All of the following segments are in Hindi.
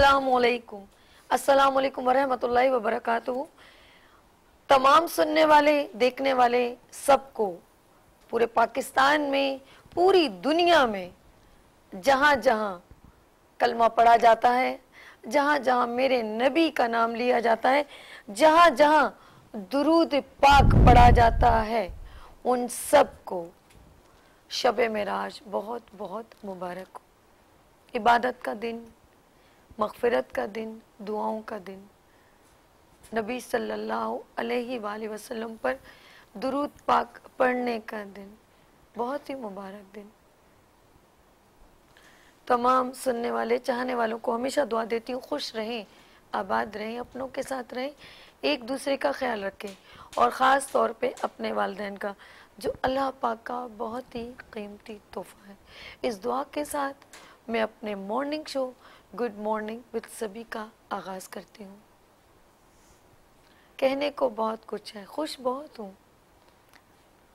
अस्सलामुअलैकुम, अस्सलामुअलैकुम वरहमतुल्लाहि वबरकातुहू। तमाम सुनने वाले, देखने वाले सबको पूरे पाकिस्तान में, पूरी दुनिया में, जहाँ जहाँ कलमा पढ़ा जाता है, जहाँ जहाँ मेरे नबी का नाम लिया जाता है, जहाँ जहाँ दुरूद पाक पढ़ा जाता है, उन सबको शब-ए-मिराज बहुत बहुत मुबारक हो। इबादत का दिन, मग़फ़िरत का दिन, दुआओं का दिन। नबी सल्लल्लाहु अलैहि वसल्लम पर दुरूद पाक पढ़ने का दिन, बहुत ही मुबारक दिन। तमाम सुनने वाले, चाहने वालों को हमेशा दुआ देती हूँ, खुश रहें, आबाद रहें, अपनों के साथ रहें, एक दूसरे का ख्याल रखें और ख़ास तौर पे अपने वालिदैन का, जो अल्लाह पाक का बहुत ही कीमती तोहफ़ा है। इस दुआ के साथ मैं अपने morning show good morning with सभी का आगाज़ करती हूँ। कहने को बहुत कुछ है, खुश बहुत हूँ,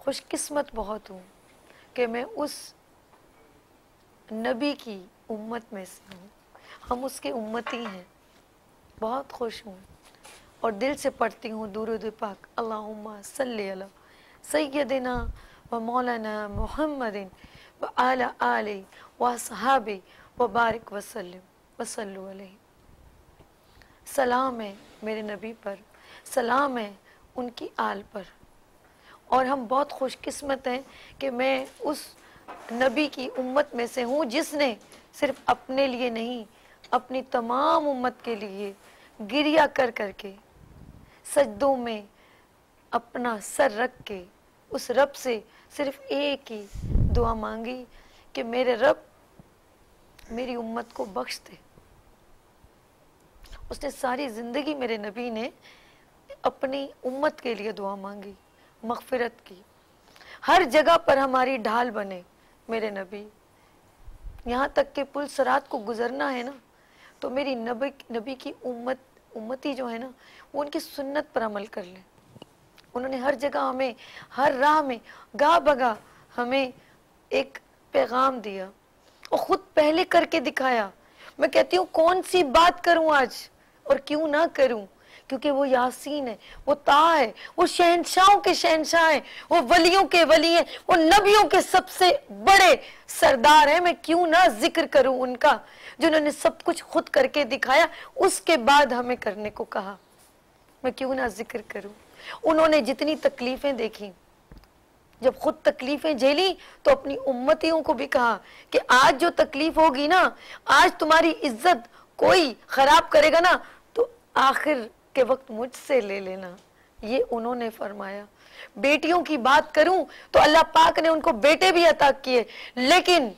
खुशकिस्मत बहुत हूँ कि मैं उस नबी की उम्मत में से हूँ। हम उसके उम्मती हैं, बहुत खुश हूँ और दिल से पढ़ती हूँ दुरूद पाक। अल्लाहुम्मा सल्ली अला सय्यदिना व मौलाना मुहम्मदिन व आला आले व असहाबी व बारिक वसल्लम वसल्लु अलैहि। सलाम है मेरे नबी पर, सलाम है उनकी आल पर। और हम बहुत खुशकिस्मत हैं कि मैं उस नबी की उम्मत में से हूँ जिसने सिर्फ अपने लिए नहीं, अपनी तमाम उम्मत के लिए गिरिया कर करके, सजदों में अपना सर रख के, उस रब से सिर्फ एक ही दुआ मांगी कि मेरे रब मेरी उम्मत को बख्श दे। उसने सारी ज़िंदगी, मेरे नबी ने अपनी उम्मत के लिए दुआ मांगी, मग़फ़िरत की। हर जगह पर हमारी ढाल बने मेरे नबी। यहाँ तक के पुल सरात को गुजरना है ना, तो मेरी नबी की उम्मती जो है ना, वो उनकी सुन्नत पर अमल कर ले। उन्होंने हर जगह हमें, हर राह में, गाह बगाह हमें एक पैगाम दिया और ख़ुद पहले करके दिखाया। मैं कहती हूँ कौन सी बात करूँ आज और क्यों ना करूँ, क्योंकि वो यासीन है, वो ता है, वो शहनशाहों के शहनशाह हैं, वो वलियों के वली हैं, वो नबियों के सबसे बड़े सरदार हैं। मैं क्यों ना जिक्र करूं उनका, जिन्होंने सब कुछ खुद करके दिखाया, उसके बाद हमें करने को कहा। मैं क्यों ना जिक्र करूं। उन्होंने जितनी तकलीफें देखी, जब खुद तकलीफें झेली तो अपनी उम्मतियों को भी कहा कि आज जो तकलीफ होगी ना, आज तुम्हारी इज्जत कोई खराब करेगा ना, तो आखिर के वक्त मुझसे ले लेना, ये उन्होंने फरमाया। बेटियों की बात करूं तो अल्लाह पाक ने उनको बेटे भी अता किए, लेकिन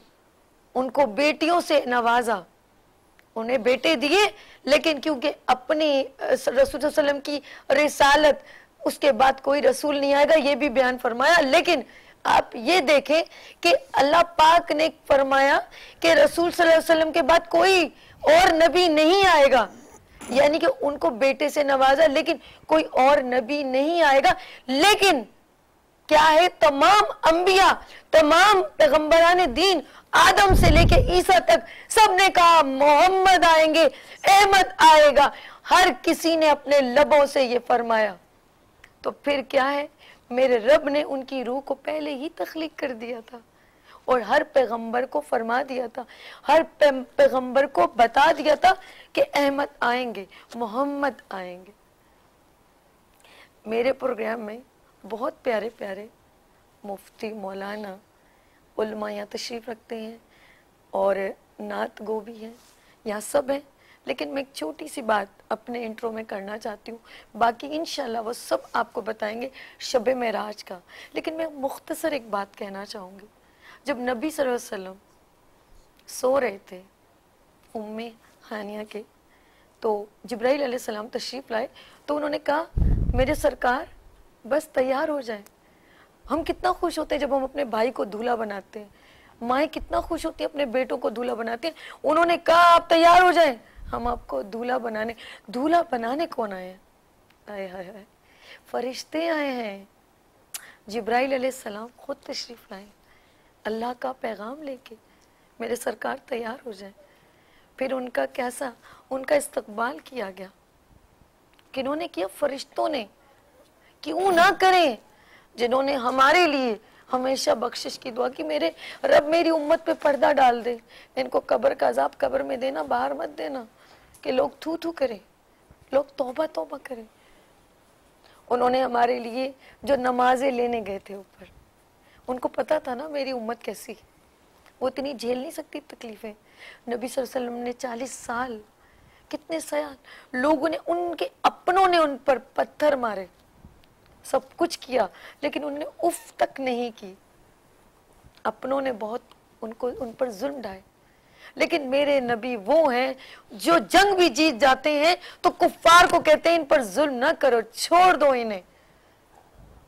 उनको बेटियों से नवाजा, उन्हें बेटे दिए, लेकिन क्योंकि अपनी रसूल सल्लल्लाहु अलैहि वसल्लम की रिसालत, उसके बाद कोई रसूल नहीं आएगा, ये भी बयान फरमाया। लेकिन आप ये देखें कि अल्लाह पाक ने फरमाया कि रसूल सल्लल्लाहु अलैहि वसल्लम के बाद कोई और नबी नहीं आएगा, यानी कि उनको बेटे से नवाजा, लेकिन कोई और नबी नहीं आएगा। लेकिन क्या है, तमाम अंबिया, तमाम पैगंबरान दीन, आदम से लेके ईसा तक, सबने कहा मोहम्मद आएंगे, अहमद आएगा, हर किसी ने अपने लबों से ये फरमाया। तो फिर क्या है, मेरे रब ने उनकी रूह को पहले ही तख्लीक कर दिया था और हर पैगंबर को फरमा दिया था, हर पैगंबर को बता दिया था कि अहमद आएंगे, मोहम्मद आएंगे। मेरे प्रोग्राम में बहुत प्यारे प्यारे मुफ्ती, मौलाना, उल्मा यहाँ तशरीफ़ रखते हैं और नात गो भी हैं, यहाँ सब हैं। लेकिन मैं एक छोटी सी बात अपने इंट्रो में करना चाहती हूँ, बाकी इंशाल्लाह वो सब आपको बताएंगे शब-ए-मिराज का। लेकिन मैं मुख्तसर एक बात कहना चाहूँगी। जब नबी सल्लल्लाहु अलैहि वसल्लम सो रहे थे उम्मे हानिया के, तो जिब्राइल अलैहिस्सलाम तशरीफ़ लाए, तो उन्होंने कहा मेरे सरकार बस तैयार हो जाए। हम कितना खुश होते हैं जब हम अपने भाई को दूल्हा बनाते हैं, माएँ कितना खुश होती हैं अपने बेटों को दूल्हा बनाती हैं। उन्होंने कहा आप तैयार हो जाएं, हम आपको दूल्हा बनाने कौन आए हैं? आए हाय हाय, फरिश्ते आए हैं। जिब्राइल अलैहिस्सलाम खुद तशरीफ़ लाए अल्लाह का पैगाम लेके, मेरे सरकार तैयार हो जाए। फिर उनका कैसा उनका इस्तकबाल किया गया। किन्होंने किया? फरिश्तों ने। क्यों ना करें जिन्होंने हमारे लिए हमेशा बख्शिश की दुआ कि मेरे रब मेरी उम्मत पे पर्दा डाल दे, इनको कब्र का अजाब कब्र में देना, बाहर मत देना कि लोग थू थू करें, लोग तौबा तौबा करें। उन्होंने हमारे लिए जो नमाजें लेने गए थे ऊपर, उनको पता था ना मेरी उम्मत कैसी है, वो इतनी झेल नहीं सकती तकलीफें। नबी सल्लल्लाहु अलैहि वसल्लम ने 40 साल कितने सयान लोगों ने, उनके अपनों ने उन पर पत्थर मारे, सब कुछ किया, लेकिन उन्होंने उफ तक नहीं की। अपनों ने बहुत उनको उन पर जुल्म ढाए, लेकिन मेरे नबी वो हैं जो जंग भी जीत जाते हैं तो कुफ्फार को कहते हैं इन पर जुल्म ना करो, छोड़ दो इन्हें,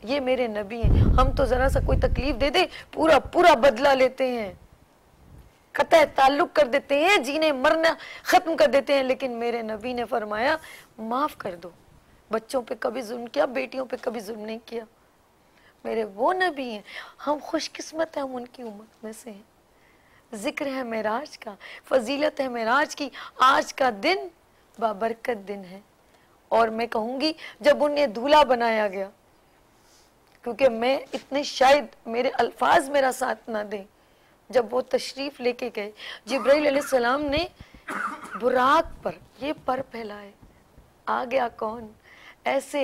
ये मेरे नबी हैं। हम तो जरा सा कोई तकलीफ दे दे पूरा पूरा बदला लेते हैं, कतई ताल्लुक कर देते हैं, जीने मरना खत्म कर देते हैं। लेकिन मेरे नबी ने फरमाया माफ कर दो, बच्चों पे कभी जुल्म किया, बेटियों पे कभी जुल्म नहीं किया। मेरे वो नबी हैं, हम खुशकिस्मत हैं, हम उनकी उम्मत में से हैं। जिक्र है मेराज का, फजीलत है मेराज की। आज का दिन बाबरकत दिन है, और मैं कहूँगी जब उन्हें दूल्हा बनाया गया, क्योंकि मैं इतने शायद मेरे अल्फाज मेरा साथ ना दें, जब वो तशरीफ़ लेके गए जिब्राइल अलैहिस्सलाम ने बुराक पर ये पर फैलाए, आ गया कौन, ऐसे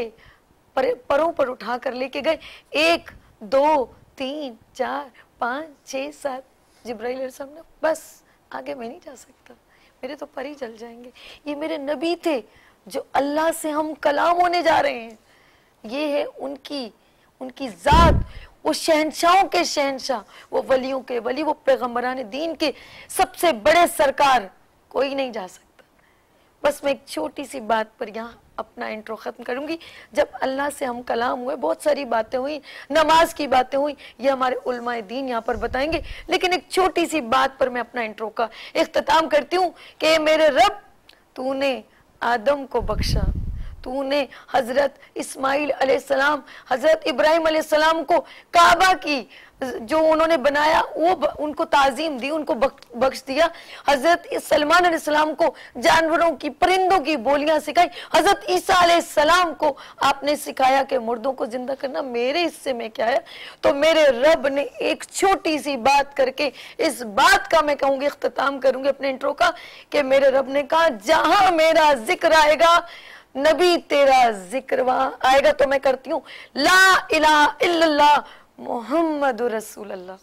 परों पर उठा कर लेके गए, 1 2 3 4 5 6 7। जिब्राइल अलैहिस्सलाम ने बस आगे मैं नहीं जा सकता, मेरे तो पर ही जल जाएंगे। ये मेरे नबी थे जो अल्लाह से हम कलाम होने जा रहे हैं। ये है उनकी ज़ात, वो शहनशाहों के शहनशाह, वो वलियों के वली, वो पैगम्बरान दीन के सबसे बड़े सरकार, कोई नहीं जा सकता। बस मैं एक छोटी सी बात पर यहाँ अपना इंट्रो ख़त्म करूँगी। जब अल्लाह से हम कलाम हुए, बहुत सारी बातें हुई, नमाज की बातें हुई, ये हमारे उलमाए दीन यहाँ पर बताएंगे, लेकिन एक छोटी सी बात पर मैं अपना इंट्रो का इख्तिताम करती हूँ कि मेरे रब, तूने आदम को बख्शा, तूने हज़रत इस्माइल अलैहिस्सलाम, हज़रत इब्राहिम अलैहिस्सलाम को काबा की जो उन्होंने बनाया वो उनको ताज़ीम दी, उनको बख्श दिया। हज़रत सलमान अलैहिस्सलाम को जानवरों की, परिंदों की बोलियां सिखाई। हज़रत ईसा अलैहिस्सलाम को आपने सिखाया कि मुर्दों को जिंदा करना, मेरे हिस्से में क्या है। तो मेरे रब ने एक छोटी सी बात करके इस बात का मैं कहूँगी इख्तिताम करूँगी अपने इंट्रो का कि मेरे रब ने कहा जहाँ मेरा जिक्र आएगा, नबी तेरा जिक्र वहां आएगा। तो मैं करती हूँ ला इलाहा इल्लल्लाह मुहम्मदुर रसूलुल्लाह।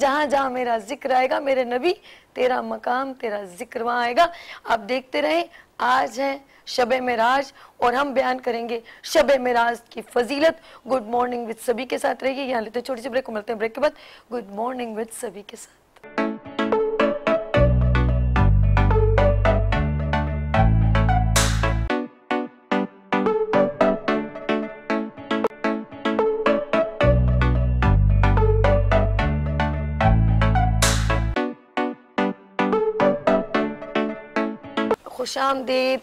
जहाँ जहाँ मेरा जिक्र आएगा मेरे नबी, तेरा मकाम, तेरा जिक्र वहाँ आएगा। आप देखते रहें, आज है शब-ए-मिराज और हम बयान करेंगे शब-ए-मिराज की फजीलत। गुड मॉर्निंग विद सभी के साथ रहिए। यहाँ लेते हैं छोटी सी ब्रेक को, मिलते हैं ब्रेक के बाद गुड मॉर्निंग विद सभी के साथ। खुशामदीद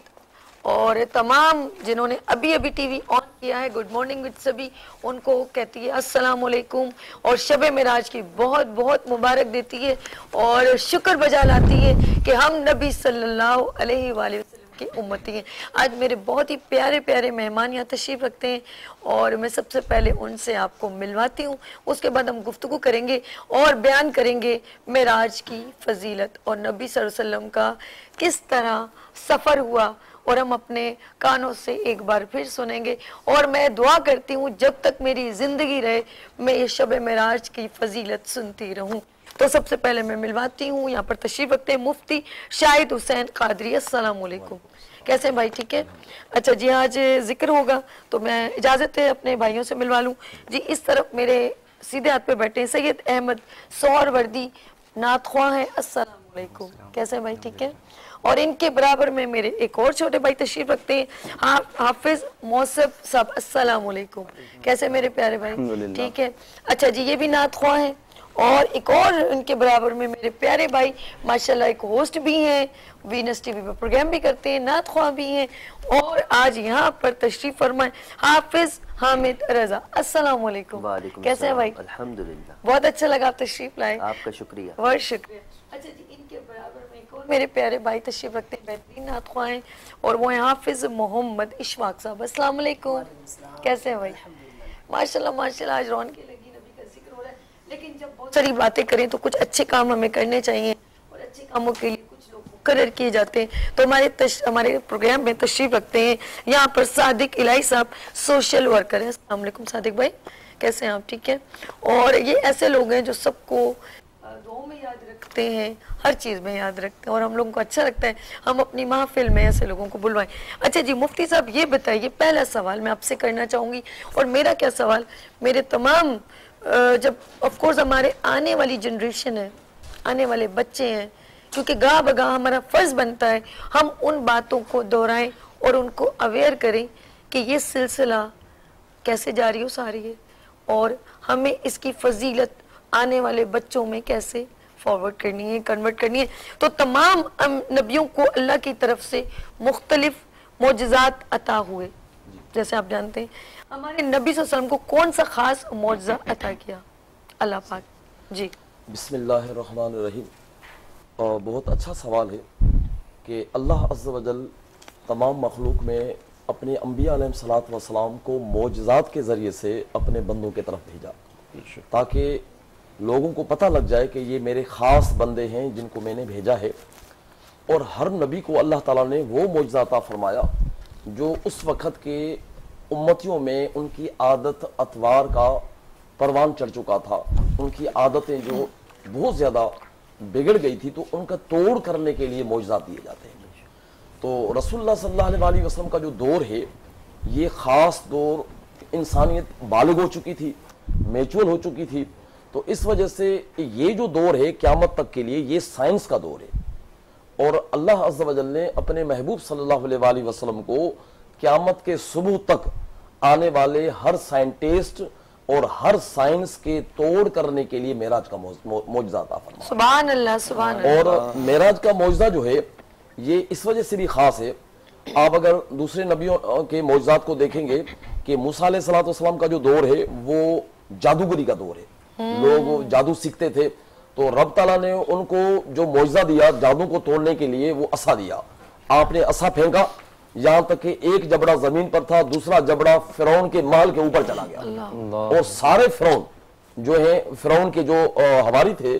और तमाम जिन्होंने अभी अभी टीवी ऑन किया है, गुड मॉर्निंग विद सभी उनको कहती है अस्सलाम वालेकुम और शब-ए-मिराज की बहुत बहुत मुबारक देती है और शुक्र बजा लाती है कि हम नबी सल्लल्लाहु अलैहि वसल्लम की उम्मती हैं। आज मेरे बहुत ही प्यारे प्यारे मेहमान यहाँ तशरीफ़ रखते हैं और मैं सबसे पहले उनसे आपको मिलवाती हूँ, उसके बाद हम गुफ्तगू करेंगे और बयान करेंगे मिराज की फजीलत और नबी सल्लल्लाहु अलैहि वसल्लम का किस तरह सफ़र हुआ, और हम अपने कानों से एक बार फिर सुनेंगे। और मैं दुआ करती हूँ जब तक मेरी ज़िंदगी रहे मैं ये शब-ए-मिराज की फजीलत सुनती रहूँ। तो सबसे पहले मैं मिलवाती हूँ, यहाँ पर तशरीफ़ रखते हैं मुफ्ती शाहिद हुसैन कादरी। अस्सलाम वालेकुम, कैसे हैं भाई? ठीक है, अच्छा जी। आज जिक्र होगा तो मैं इजाज़त है अपने भाइयों से मिलवा लूँ जी। इस तरफ मेरे सीधे हाथ पे बैठे हैं सैयद अहमद सोहरवर्दी नातख्वा हैं। अस्सलाम वालेकुम, कैसे हैं भाई? ठीक है। और इनके बराबर में मेरे एक और छोटे भाई तशरीफ रखते हैं हाफिज मोसफ साहब। अस्सलाम वालेकुम, कैसे मेरे प्यारे भाई? ठीक है, अच्छा जी। ये भी नातख्वा हैं और एक और उनके बराबर में मेरे प्यारे भाई माशाल्लाह एक होस्ट भी हैं, वीनस टीवी पर प्रोग्राम भी करते हैं, नात ख्वाह भी हैं और आज यहाँ पर तशरीफ़ फरमाए हाफिज हामिद रजा। अस्सलाम वालेकुम। वालेकुम कैसे हैं भाई? अल्हम्दुलिल्लाह। बहुत अच्छा लगा आप तशरीफ़ लाए। आपका शुक्रिया, बहुत शुक्रिया। अच्छा जी, इनके बराबर में एक और मेरे प्यारे भाई तशरीफ़ रखते हैं, बेहतरीन नात ख्वाह हैं और वो हैं हाफिज मोहम्मद इशफाक साहब। अस्सलाम वालेकुम, कैसे हैं भाई? माशाल्लाह माशाल्लाह, आज रौनक लगी, नबी का जिक्र हो रहा है। लेकिन जब बहुत सारी बातें करें तो कुछ अच्छे काम हमें करने चाहिए और अच्छे कामों के लिए कुछ लोग मुकर्रर किए जाते हैं। तो हमारे प्रोग्राम में तशरीफ रखते हैं यहाँ पर सादिक इलाही साहब, सोशल वर्कर हैं। अस्सलाम वालेकुम सादिक भाई, कैसे हैं आप? ठीक है। और ये ऐसे लोग हैं जो सबको दुआओं में याद रखते हैं, हर चीज़ में याद रखते हैं और हम लोगों को अच्छा लगता है हम अपनी महफिल में ऐसे लोगों को बुलवाएं। अच्छा जी मुफ्ती साहब, ये बताइए, पहला सवाल मैं आपसे करना चाहूँगी और मेरा क्या सवाल मेरे तमाम जब ऑफकोर्स हमारे आने वाली जनरेशन है, आने वाले बच्चे हैं, क्योंकि गाह बगाह हमारा फ़र्ज़ बनता है हम उन बातों को दोहराएँ और उनको अवेयर करें कि ये सिलसिला कैसे जारी हो सारी है और हमें इसकी फजीलत आने वाले बच्चों में कैसे फॉरवर्ड करनी है, कन्वर्ट करनी है। तो तमाम नबियों को अल्लाह की तरफ से मुख्तलिफ मोजज़ात अता हुए, जैसे आप जानते हैं हमारे नबी सल्लल्लाहु अलैहि वसल्लम को कौन सा ख़ास मोजज़ा अता किया अल्लाह पाक? जी बिस्मिल्लाहिर्रहमानिर्रहीम। और बहुत अच्छा सवाल है कि अल्लाह अज़्ज़ व जल तमाम मखलूक में अपने अम्बिया अलैहिस्सलातु वस्सलाम को मोजज़ात के ज़रिए से अपने बंदों की तरफ भेजा ताकि लोगों को पता लग जाए कि ये मेरे ख़ास बंदे हैं जिनको मैंने भेजा है। और हर नबी को अल्लाह ताला ने वो मोजज़ा अता फरमाया जो उस वक़्त के उम्मतियों में उनकी आदत अतवार का परवान चढ़ चुका था, उनकी आदतें जो बहुत ज़्यादा बिगड़ गई थी, तो उनका तोड़ करने के लिए मोजज़ा दिए जाते हैं। तो रसूलुल्लाह सल्लल्लाहु अलैहि वसल्लम का जो दौर है ये ख़ास दौर, इंसानियत बालिग हो चुकी थी, मैच्योर हो चुकी थी, तो इस वजह से ये जो दौर है क़यामत तक के लिए ये साइंस का दौर है। और अल्लाह अज़्ज़ व जल ने अपने महबूब सल्लल्लाहु अलैहि वसल्लम को क़यामत के सुबह तक आने वाले हर साइंटिस्ट और हर साइंस के तोड़ करने के लिए मेराज का मोजज़ा अता फरमाया। सुभान अल्लाह सुभान अल्लाह। और मेराज का मोजज़ा जो है ये इस वजह से भी ख़ास है। आप अगर दूसरे नबियों के मोजज़ात को देखेंगे कि मूसा अलैहिस्सलातु वस्सलाम का जो दौर है वो जादूगरी का दौर है, लोग जादू सीखते थे, तो रब ताला ने उनको जो मोजज़ा दिया जादू को तोड़ने के लिए वो असा दिया, आपने असा फेंका, यहाँ तक कि एक जबड़ा जमीन पर था, दूसरा जबड़ा फिरौन के माल के ऊपर चला गया और सारे फिरौन जो है, फिरौन के जो हवारी थे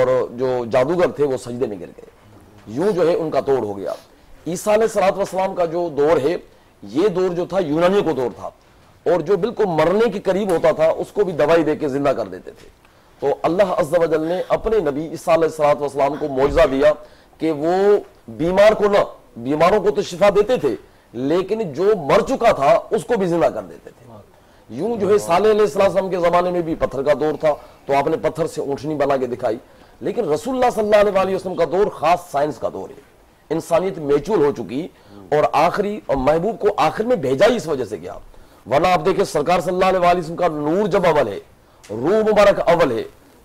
और जो जादूगर थे वो सजदे में गिर गए, यूं जो है उनका दौर हो गया। ईसा अलैहिस्सलातु वस्सलाम का जो दौर है ये दौर जो था यूनानियों को दौर था और जो बिल्कुल मरने के करीब होता था उसको भी दवाई देके जिंदा कर देते थे। तो अल्लाह अज़्ज़ा वजल ने अपने नबी ईसा अलैहिस्सलातु वस्सलाम को मोजज़ा दिया कि वो बीमार को ना, बीमारों को तो शिफा देते थे लेकिन जो मर चुका था उसको भी जिंदा कर देते थे। यूं जो है सालेह अलैहिस्सलातु वस्सलाम के जमाने में भी पत्थर का दौर था तो आपने पत्थर से ऊँटनी बना के दिखाई। लेकिन रसूलुल्लाह सल्लल्लाहु अलैहि वसल्लम का दौर खास साइंस का दौर है, इंसानियत मैच्योर हो चुकी और आखिरी महबूब को आखिर में भेजा ही इस वजह से गया। वरना आप देखिए सरकार सल्लल्लाहु अलैहि वसल्लम का नूर जब अव्वल है, रूह मुबारक अव्वल है,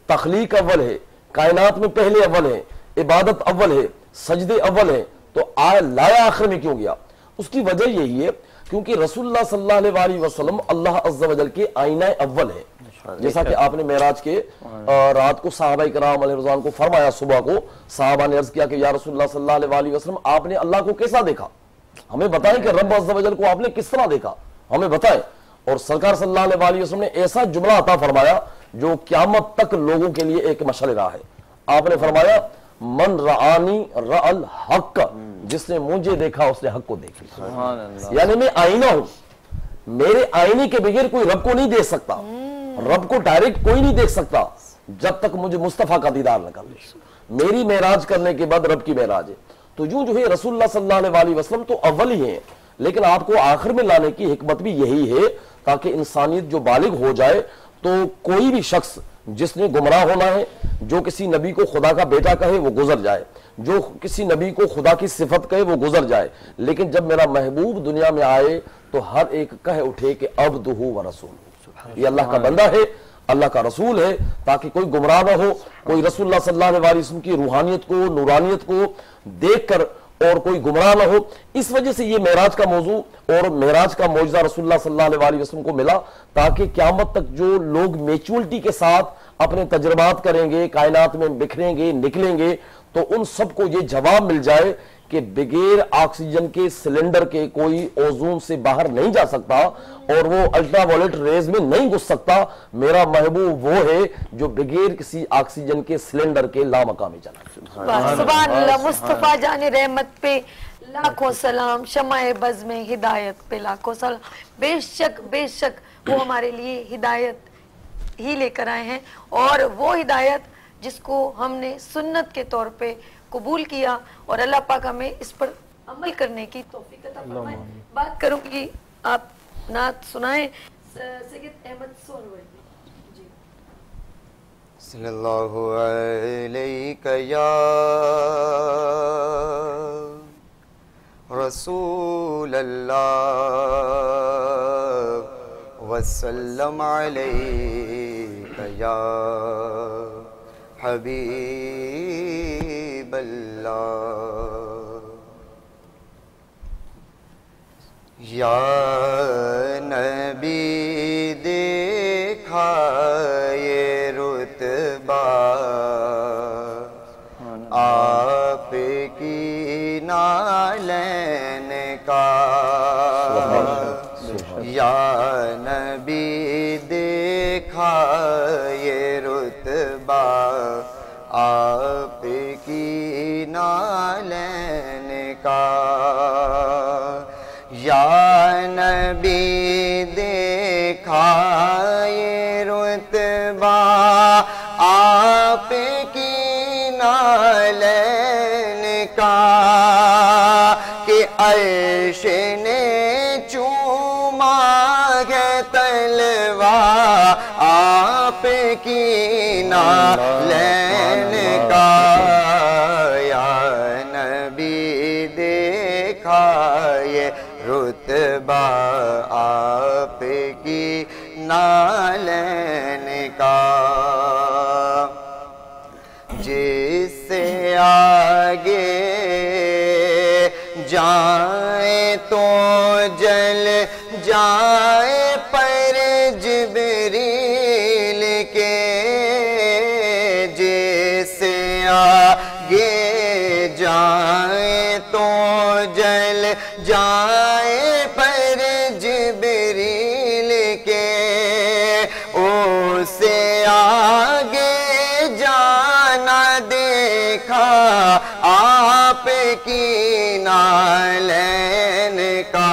तखलीक अव्वल है, कायनात में पहले अव्वल है, इबादत अव्वल है, सजदे अव्वल है, तो लाया आखिर में क्यों गया? उसकी वजह यही है क्योंकि रसूलुल्लाह सल्लल्लाहु अलैहि वसल्लम अल्लाह अज़्ज़ा वजल के आईना अव्वल है। जैसा कि आपने मेराज के रात को साहबा इकराम अलैहिम को फरमाया, सुबह को साहबा ने अर्ज किया कि या रसूलुल्लाह सल्लल्लाहु अलैहि वसल्लम आपने अल्लाह को कैसा देखा, हमें बताएं कि रब अज़्ज़ा वजल को आपने किस तरह देखा, हमें बताएं। और सरकार सल्लल्लाहु अलैहि वसल्लम ने ऐसा जुमला अता फरमाया जो क़यामत तक लोगों के लिए एक मशाल राह है। आपने फरमाया मन रानी रअल हक, जिसने मुझे देखा उसने हक को देख लिया। यानी मैं आईना हूं, मेरे आईने के बगैर कोई रब को नहीं देख सकता, रब को डायरेक्ट कोई नहीं देख सकता जब तक मुझे मुस्तफ़ा का दीदार न कर ले। मेरी मेराज करने के बाद रब की मेराज है। तो यूं जो है रसूलुल्लाह सल्लल्लाहु अलैहि वसल्लम तो अव्वल ही है लेकिन आपको आखिर में लाने की हिकमत भी यही है ताकि इंसानियत जो बालिग हो जाए तो कोई भी शख्स जिसने गुमराह होना है, जो किसी नबी को खुदा का बेटा कहे वो गुजर जाए, जो किसी नबी को खुदा की सिफत कहे वो गुजर जाए, लेकिन जब मेरा महबूब दुनिया में आए तो हर एक कह उठे कि अब्दुहु व रसूलुहु, ये अल्लाह का बंदा है अल्लाह का रसूल है, ताकि कोई गुमराह न हो, कोई रसूलुल्लाह सल्लल्लाहु अलैहि वसल्लम की रूहानियत को, नूरानियत को देखकर और कोई गुमराह न हो। इस वजह से ये मेराज का मौजू और मेराज का मौजज़ा रसूलुल्लाह सल्लल्लाहु अलैहि वसल्लम को मिला, ताकि क़यामत तक जो लोग मैच्योरिटी के साथ अपने तजर्बात करेंगे, कायनात में बिखरेंगे, निकलेंगे, तो उन सबको ये जवाब मिल जाए कि बगैर ऑक्सीजन के सिलेंडर के कोई ओजोन से बाहर नहीं जा सकता और वो अल्ट्रावायलेट रेज में नहीं घुस सकता। मेरा महबूब वो है जो बगैर किसी ऑक्सीजन के सिलेंडर के लामकामी जाना। सुभान अल्लाह, मुस्तफा जाने रहमत पे लाखों सलाम, शमाए बज़्म में हिदायत पे लाखों सलाम। बेशक वो हमारे लिए हिदायत ही लेकर आए हैं और वो हिदायत जिसको हमने सुन्नत के तौर पे कबूल किया और अल्लाह पाक हमें इस पर अमल करने की तौफीक अता फरमाए। बात करूंगी, आप नात सुनाएं सैयद अहमद सोहरवर्दी जी। सल्लल्लाहु अलैहि या रसूल अल्लाह वसल्लम अलैहि या हबीब अल्लाह। या नबी देखा ये रुतबा आपकी नालन का, या नबी देखा ये रुतबा आपकी नालन का, या नबी देखा ये रुतबा आपकी नालन का, कि अर्श ने चूमा है तलवा आपकी नालन का, या नबी देखा ये रुतबा आपकी नालन का, जिससे आगे जाए तो जल जाए पर जिब्रील के, जैसे आगे जाए तो जल जाए पर जिब्रील के, उससे आगे जाना देखा आपकी नालन का,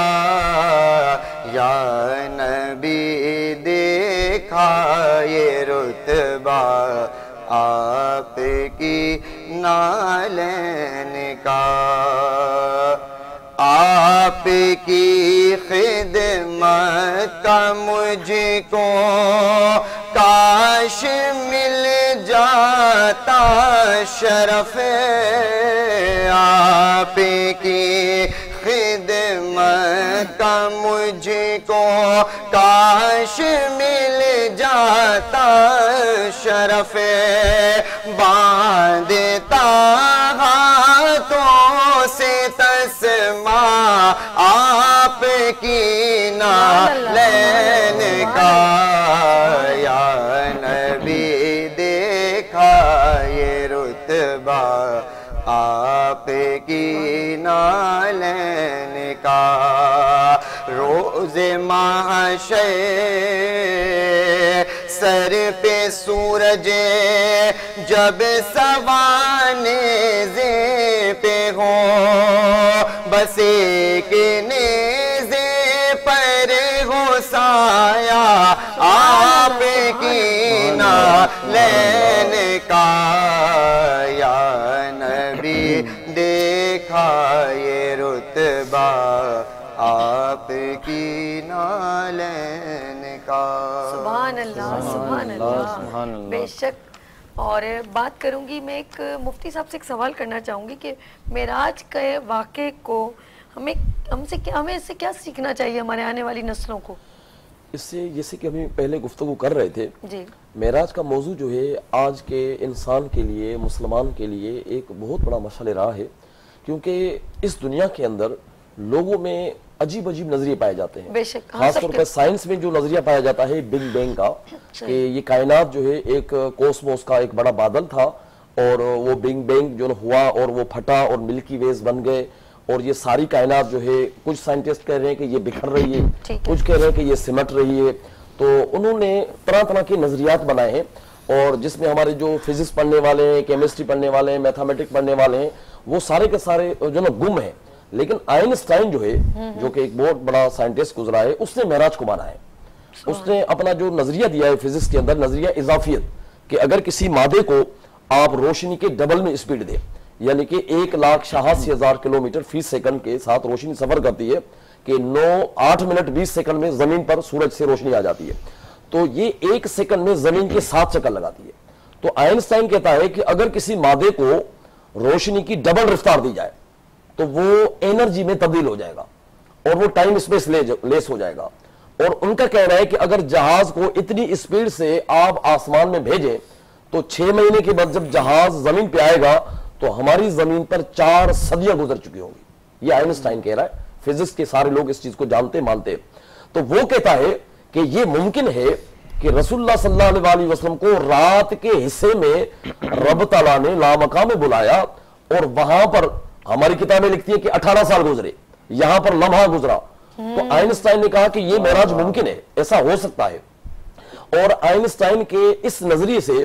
या नबी देखा ये रुतबा आपकी नालन का, आपकी खिदमत का मुझको काश मिल जाता शरफ, आपकी खिदमत का मुझको काश मिल जाता शरफ, बांधता हाथों से तस्मा आपकी नालन का, या नबी देखा ये रुतबा आपकी नालन का, रोज़े महशर सर पे सूरज जब सवाने जे पे हो, बस एक नेज़े पर हो साया आपकी नालन का, या नबी देखा ये रुतबा आपकी नालन का। सुभान अल्लाह, सुभान अल्लाह, बेशक। और बात करूंगी मैं, एक मुफ्ती साहब से एक सवाल करना चाहूँगी कि मेराज के वाक़े को हमें इससे क्या सीखना चाहिए हमारे आने वाली नस्लों को? इससे जैसे कि हमें पहले गुफ्तगू कर रहे थे जी, मेराज का मौजू जो है आज के इंसान के लिए, मुसलमान के लिए एक बहुत बड़ा मसला रहा है, क्योंकि इस दुनिया के अंदर लोगों में अजीब अजीब नजरिए पाए जाते हैं। खासतौर पर साइंस में जो नजरिया पाया जाता है बिग बैंग का, कि ये कायनात जो है एक कोसमोस का एक बड़ा बादल था और वो बिग बैंग जो हुआ और वो फटा और मिल्की वेज बन गए और ये सारी कायनात जो है, कुछ साइंटिस्ट कह रहे हैं कि ये बिखर रही है, कुछ कह रहे हैं कि ये सिमट रही है। तो उन्होंने तरह तरह के नजरियात बनाए हैं और जिसमें हमारे जो फिजिक्स पढ़ने वाले हैं, केमिस्ट्री पढ़ने वाले हैं, मैथमेटिक्स पढ़ने वाले हैं, वो सारे के सारे जो ना गुम हैं। लेकिन आइंस्टाइन जो है, जो कि एक बहुत बड़ा साइंटिस्ट गुजरा है, उसने मेराज को माना है। उसने अपना जो नजरिया दिया है फिजिक्स के अंदर, नजरिया इजाफियत, कि अगर किसी मादे को आप रोशनी के डबल में स्पीड दें, यानी कि 1,86,000 किलोमीटर फी सेकंड के साथ रोशनी सफर करती है, कि 8 मिनट 20 सेकंड में जमीन पर सूरज से रोशनी आ जाती है, तो ये 1 सेकंड में जमीन के 7 चक्कर लगाती है। तो आइंस्टाइन कहता है कि अगर किसी मादे को रोशनी की डबल रफ्तार दी जाए तो वो एनर्जी में तब्दील हो जाएगा और वो टाइम स्पेस लेस हो जाएगा। और उनका कहना है कि अगर जहाज को इतनी स्पीड से आप आसमान में भेजें तो 6 महीने के बाद जब जहाज जमीन पे आएगा तो हमारी जमीन पर 4 सदियां गुजर चुकी होंगी। ये आइंस्टाइन कह रहा है, फिजिक्स के सारे लोग इस चीज को जानते मानते। तो वो कहता है कि ये मुमकिन है कि रसूलुल्लाह सल्लल्लाहु अलैहि वसल्लम को रात के हिस्से में रब तआला ने लामका में बुलाया और वहां पर, हमारी किताबें लिखती है कि 18 साल गुजरे, यहां पर लम्हा गुजरा। तो आइंस्टाइन ने कहा कि ये मेराज मुमकिन है, ऐसा हो सकता है। और आइंस्टाइन के इस नजरिए से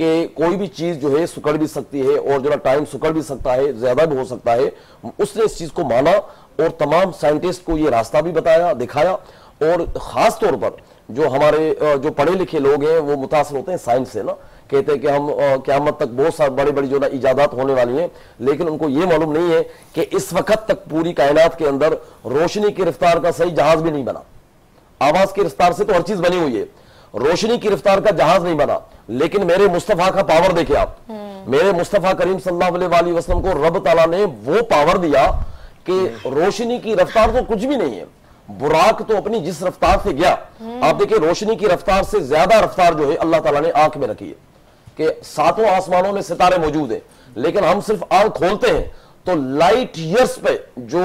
कि कोई भी चीज जो है सुकड़ भी सकती है और जो टाइम सुकड़ भी सकता है, ज्यादा भी हो सकता है, उसने इस चीज को माना और तमाम साइंटिस्ट को ये रास्ता भी बताया, दिखाया। और खास तौर पर जो हमारे जो पढ़े लिखे लोग हैं वो मुतासर होते हैं साइंस से ना, कहते हैं कि हम क़यामत तक बहुत सारे बड़े बड़ी जो ना इजादात होने वाली हैं, लेकिन उनको ये मालूम नहीं है कि इस वक्त तक पूरी कायनात के अंदर रोशनी की रफ्तार का सही जहाज भी नहीं बना। आवाज की रफ्तार से तो हर चीज बनी हुई है, रोशनी की रफ्तार का जहाज नहीं बना। लेकिन मेरे मुस्तफा का पावर देखे आप, मेरे मुस्तफा करीम सल्लल्लाहु अलैहि वसल्लम को रब ताला ने वो पावर दिया कि रोशनी की रफ्तार तो कुछ भी नहीं है। बुराक तो अपनी जिस रफ्तार से गया, आप देखिए रोशनी की रफ्तार से ज्यादा रफ्तार जो है अल्लाह ताला ने आंख में रखी है कि सातों आसमानों में सितारे मौजूद है, लेकिन हम सिर्फ आंख खोलते हैं तो लाइट ईयर्स पे जो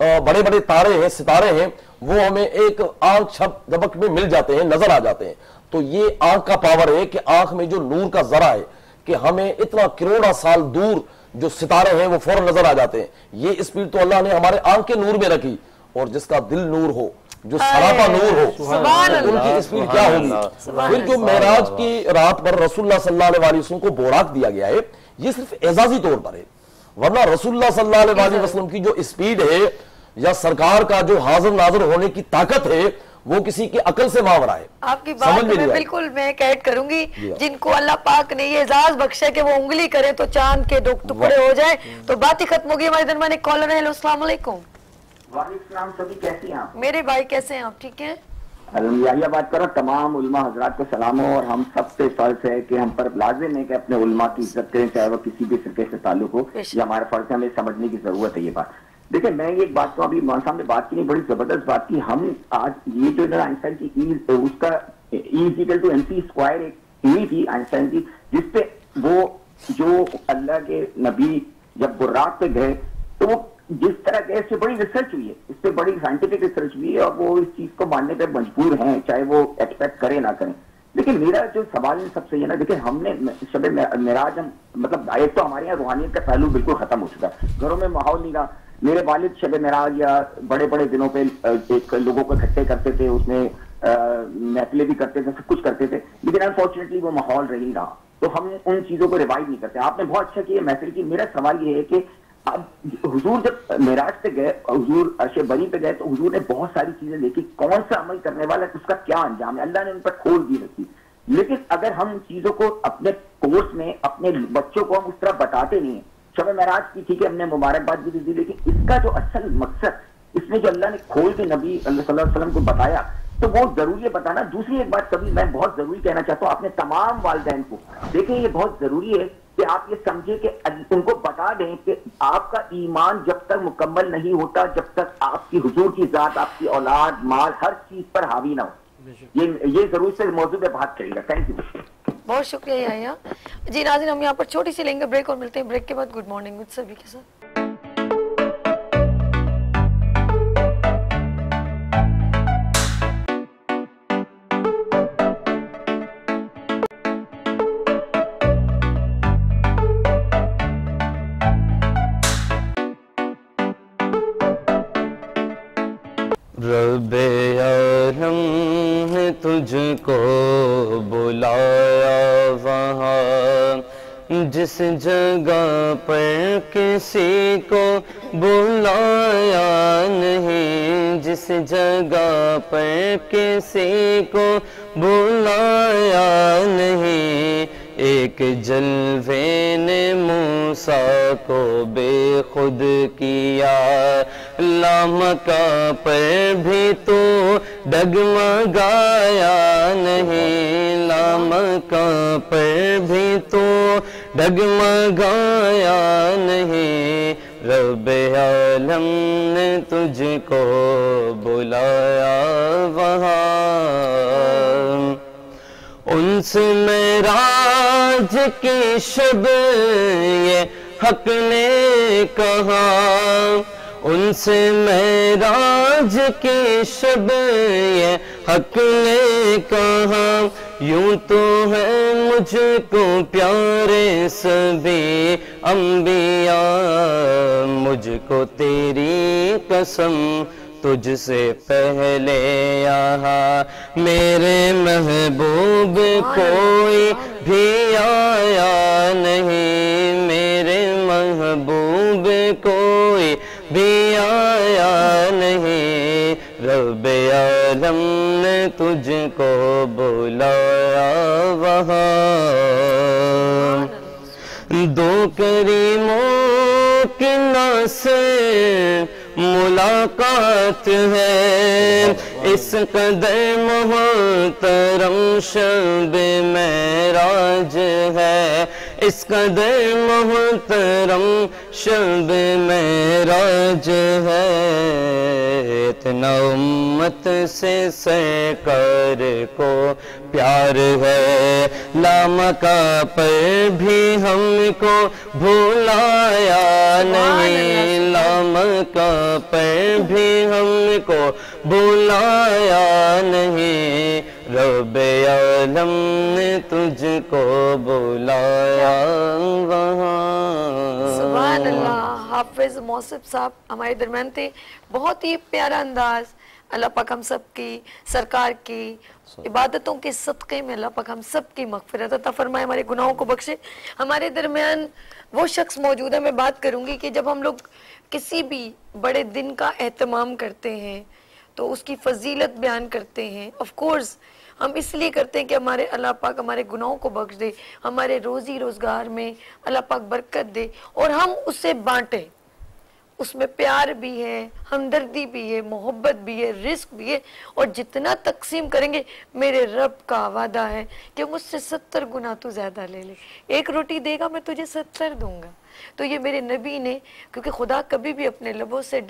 बड़े बड़े तारे हैं, सितारे हैं, वो हमें एक आंख छप दबक में मिल जाते हैं, नजर आ जाते हैं। तो ये आंख का पावर है कि आंख में जो नूर का जरा है कि हमें इतना करोड़ा साल दूर जो सितारे हैं वो फौरन नजर आ जाते हैं। ये स्पीड तो अल्लाह ने हमारे आंख के नूर में रखी। और जिसका दिल नूर हो, जो सरापा नूर हो, उनकी स्पीड क्या होगी। फिर जो मेराज की रात पर रसूलुल्लाह सल्लल्लाहु अलैहि वसल्लम को बोराक दिया गया है, ये सिर्फ एजाजी तौर पर है, वरना रसूलुल्लाह सल्लल्लाहु अलैहि वसल्लम की जो स्पीड है या सरकार का जो हाजिर नाजिर होने की ताकत है वो किसी की अकल से मावरा है। आपकी बात में बिल्कुल मैं कैद करूंगी। जिनको अल्लाह पाक ने ये एजाज बख्शा कि वो उंगली करे तो चांद के दो टुकड़े हो जाए, तो बात ही खत्म होगी हमारे दरमियान। एक कॉलर है, हेलो अस्सलाम वालेकुम। वालेकुम सलाम, सभी कैसी हैं आप? मेरे भाई कैसे हैं आप, ठीक हैं? अल्हम्दुलिल्लाह, बात करो। तमाम उलमा हजरात को सलाम हो और हम सब पे फर्ज है कि हम पर लाजिम है कि अपने उलमा की इज्जत करें, चाहे वो किसी भी सिरके से ताल्लुक हो, या हमारा फर्ज है। हमें समझने की जरूरत है ये बात। देखिए, मैं ये एक बात तो अभी मान साहब ने बात की, नहीं बड़ी जबरदस्त बात की। हम आज ये जो आइंस्टाइन की उसका E=mc² एक थ्योरी थी आइंस्टाइन की, जिसपे वो जो अल्लाह के नबी जब बुर्राक पे गए तो वो जिस तरह गए, इससे बड़ी रिसर्च हुई है, इस पर बड़ी साइंटिफिक रिसर्च हुई है और वो इस चीज को मानने पर मजबूर हैं, चाहे वो एक्सपेक्ट करें ना करें। लेकिन मेरा जो सवाल है सबसे ये ना, देखिए हमने शब-ए-मिराज मतलब एक तो हमारे यहाँ रूहानियत का पहलू बिल्कुल खत्म हो चुका है, घरों में माहौल नहीं रहा। मेरे वालिद शब-ए-मिराज या बड़े बड़े दिनों पे लोगों को इकट्ठे करते थे, उसमें महफिलें भी करते थे, सब कुछ करते थे, लेकिन अनफॉर्चुनेटली वो माहौल नहीं रहा। तो हम उन चीजों को रिवाइव नहीं करते। आपने बहुत अच्छा किया महफिल की। मेरा सवाल ये है कि अब हुजूर जब मेराज पे गए, हुजूर अर्शे बरी पे गए, तो हुजूर ने बहुत सारी चीजें देखी, कौन सा अमल करने वाला उसका क्या अंजाम है, अल्लाह ने उन पर खोल दी रखी। लेकिन अगर हम चीजों को अपने कोर्स में अपने बच्चों को हम उस तरह बताते नहीं है। शब-ए-मिराज की ठीक है, हमने मुबारकबाद भी दी, लेकिन इसका जो असल मकसद इसमें जो अल्लाह ने खोल के नबी सल्लल्लाहु अलैहि वसल्लम को बताया, तो वो जरूरी है बताना। दूसरी एक बात कभी मैं बहुत जरूरी कहना चाहता हूँ अपने तमाम वालिदैन को, देखिए ये बहुत जरूरी है कि आप ये समझे कि उनको बता दें कि आपका ईमान जब तक मुकम्मल नहीं होता, जब तक आपकी हुजूर की जात, आपकी औलाद, माल, हर चीज पर हावी ना हो। ये जरूर से मौजूद बात करेगा। थैंक यू, बहुत शुक्रिया याहिया जी। नाज़रीन, हम यहाँ पर छोटी सी लेंगे ब्रेक और मिलते हैं ब्रेक के बाद गुड मॉर्निंग विद सभी के साथ। तुझको बुलाया वहाँ जिस जगह पर किसी को बुलाया नहीं, जिस जगह पर किसी को बुलाया नहीं। एक जलवे ने मूसा को बेखुद किया, लामका पर भी तो डगमगाया नहीं, लामका पर भी तो डगमगाया नहीं। रब्बे आलम ने तुझको बुलाया वहाँ, उनसे मिराज की शब ये हक ने कहा, उनसे मिराज की शब ये हक ने कहा। यूं तो है मुझको प्यारे सभी अंबिया, मुझको तेरी कसम तुझसे पहले यहाँ मेरे महबूब कोई भी आया नहीं, मेरे महबूब कोई भी आया नहीं। रब्बे आलम ने तुझको बुलाया वहाँ, दो करीमों की नासे मुलाकात है। इस कदर मोहतरम शब-ए-मिराज है, इस कदर मोहतरम शब-ए-मिराज है। इतना उम्मत से सरकार को प्यार है, लामका पर भी हमको भुलाया नहीं, लामका पर भी हमको बुलाया नहीं। रब्बे आलम ने तुझको बुलाया वहाँ। सुभान अल्लाह। हाफिज मोसफ साहब हमारे दरम्यान थे, बहुत ही प्यारा अंदाज। अल्लाह पाक हम सब की सरकार की इबादतों के सदक़े में अल्लाह पाक हम सब की मग़फ़िरत अता फरमाए, हमारे गुनाहों को बख्शे। हमारे दरमियान वो शख्स मौजूद है, मैं बात करूँगी कि जब हम लोग किसी भी बड़े दिन का एहतमाम करते हैं तो उसकी फजीलत बयान करते हैं। ऑफ़ कोर्स हम इसलिए करते हैं कि हमारे अल्लाह पाक हमारे गुनाहों को बख्श दे, हमारे रोज़ी रोज़गार में अल्लाह पाक बरकत दे और हम उसे बाँटें। उसमें प्यार भी है, हमदर्दी भी है, मोहब्बत भी है, रिस्क भी है और जितना तकसीम करेंगे मेरे रब का वादा है कि मुझसे 70 गुना तू ज़्यादा ले ले। एक रोटी देगा मैं तुझे 70 दूंगा। तो ये मेरे नबी ने, क्योंकि खुदा कभी भी अपने लबों से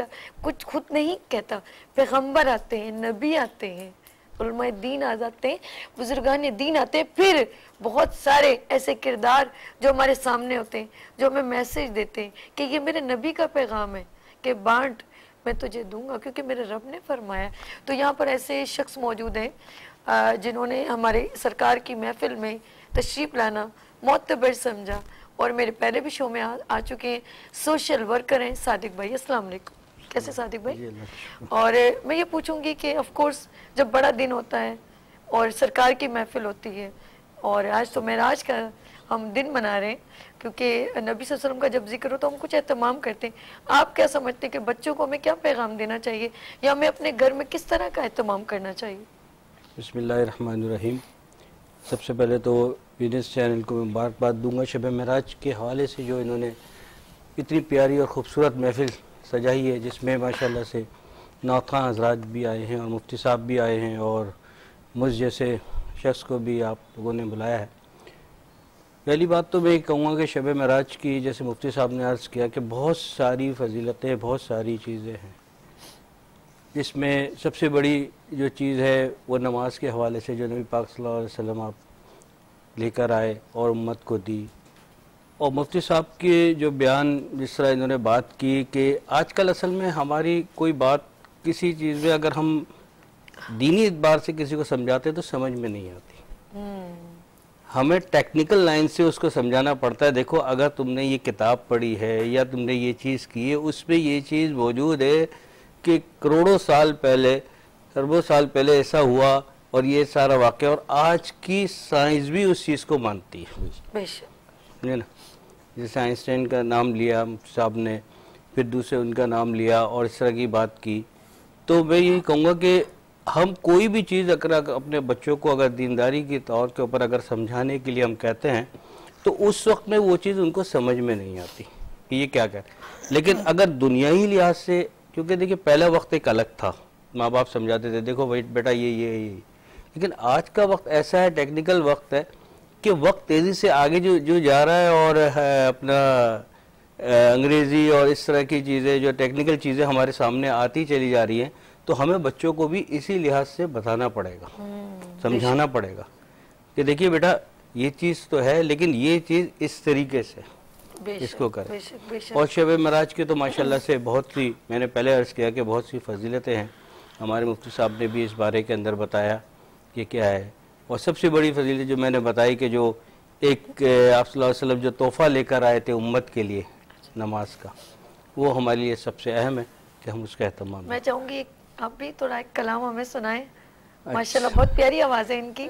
कुछ खुद नहीं कहता। पैगम्बर आते हैं, नबी आते हैं, उलमाए दीन आ जाते हैं, बुजुर्गान दीन आते हैं, फिर बहुत सारे ऐसे किरदार जो हमारे सामने होते हैं जो हमें मैसेज देते हैं कि ये मेरे नबी का पैगाम है कि बांट, मैं तुझे दूंगा क्योंकि मेरे रब ने फरमाया। तो यहाँ पर ऐसे शख्स मौजूद हैं जिन्होंने हमारे सरकार की महफिल में तशरीफ़ लाना मोतबर समझा और मेरे पहले भी शो में आ चुके हैं। सोशल वर्कर हैं सादिक भाई। अस्सलाम वालेकुम, कैसे सादिक भाई? और मैं ये पूछूंगी कि ऑफ कोर्स जब बड़ा दिन होता है और सरकार की महफिल होती है और आज तो मेराज का हम दिन मना रहे हैं क्योंकि नबी सल्लल्लाहु अलैहि वसल्लम का जब जिक्र हो तो हम कुछ एहतमाम करते हैं। आप क्या समझते हैं कि बच्चों को हमें क्या पैगाम देना चाहिए या हमें अपने घर में किस तरह का एहतमाम करना चाहिए? बिस्मिल्लाहिर्रहमानिर्रहीम। सबसे पहले तो वीनस चैनल को मुबारकबाद दूंगा शब-ए-मिराज के हवाले से जो इन्होंने इतनी प्यारी और ख़ूबसूरत महफिल सजाई है जिसमें माशाल्लाह से नाखा हजरात भी आए हैं और मुफ्ती साहब भी आए हैं और मुझ जैसे शख्स को भी आप लोगों ने बुलाया है। पहली बात तो मैं कहूँगा कि शब-ए-मिराज की, जैसे मुफ्ती साहब ने अर्ज़ किया, कि बहुत सारी फजीलतें, बहुत सारी चीज़ें हैं जिसमें सबसे बड़ी जो चीज़ है वो नमाज के हवाले से जो नबी पाक सल्लल्लाहु अलैहि वसल्लम आप लेकर आए और उम्मत को दी। और मुफ्ती साहब के जो बयान जिस तरह इन्होंने बात की कि आजकल असल में हमारी कोई बात किसी चीज़ में अगर हम दीनी एतबार से किसी को समझाते तो समझ में नहीं आती, हमें टेक्निकल लाइन से उसको समझाना पड़ता है। देखो अगर तुमने ये किताब पढ़ी है या तुमने ये चीज़ की है, उसमें ये चीज़ मौजूद है कि करोड़ों साल पहले अरबों साल पहले ऐसा हुआ और ये सारा वाक़या, और आज की साइंस भी उस चीज़ को मानती है। बेशक है ना, जैसे आइंस्टाइन का नाम लिया साहब ने, फिर दूसरे उनका नाम लिया और इस तरह की बात की। तो मैं यही कहूँगा कि हम कोई भी चीज़ अगर अपने बच्चों को अगर दीनदारी के तौर के ऊपर अगर समझाने के लिए हम कहते हैं तो उस वक्त में वो चीज़ उनको समझ में नहीं आती कि ये क्या कह। लेकिन अगर दुनियाई लिहाज से, क्योंकि देखिए पहला वक्त एक अलग था, माँ बाप समझाते थे देखो भाई बेटा ये। लेकिन आज का वक्त ऐसा है, टेक्निकल वक्त है कि वक्त तेज़ी से आगे जो जा रहा है और अपना अंग्रेज़ी और इस तरह की चीज़ें जो टेक्निकल चीज़ें हमारे सामने आती चली जा रही हैं, तो हमें बच्चों को भी इसी लिहाज से बताना पड़ेगा, समझाना पड़ेगा कि देखिए बेटा ये चीज़ तो है लेकिन ये चीज़ इस तरीके से इसको करें। और शब-ए-मिराज के तो माशाल्लाह से बहुत सी, मैंने पहले अर्ज़ किया कि बहुत सी फजीलतें हैं, हमारे मुफ्ती साहब ने भी इस बारे के अंदर बताया कि क्या है। और सबसे बड़ी फजीलत जो मैंने बताई कि जो एक आप सल्लल्लाहु अलैहि वसल्लम जो तोहफ़ा लेकर आए थे उम्मत के लिए नमाज का, वो हमारे लिए सबसे अहम है कि हम उसका अहतमाम। मैं चाहूँगी आप भी थोड़ा एक कलाम हमें सुनाएं। माशाल्लाह बहुत प्यारी आवाज़ है इनकी,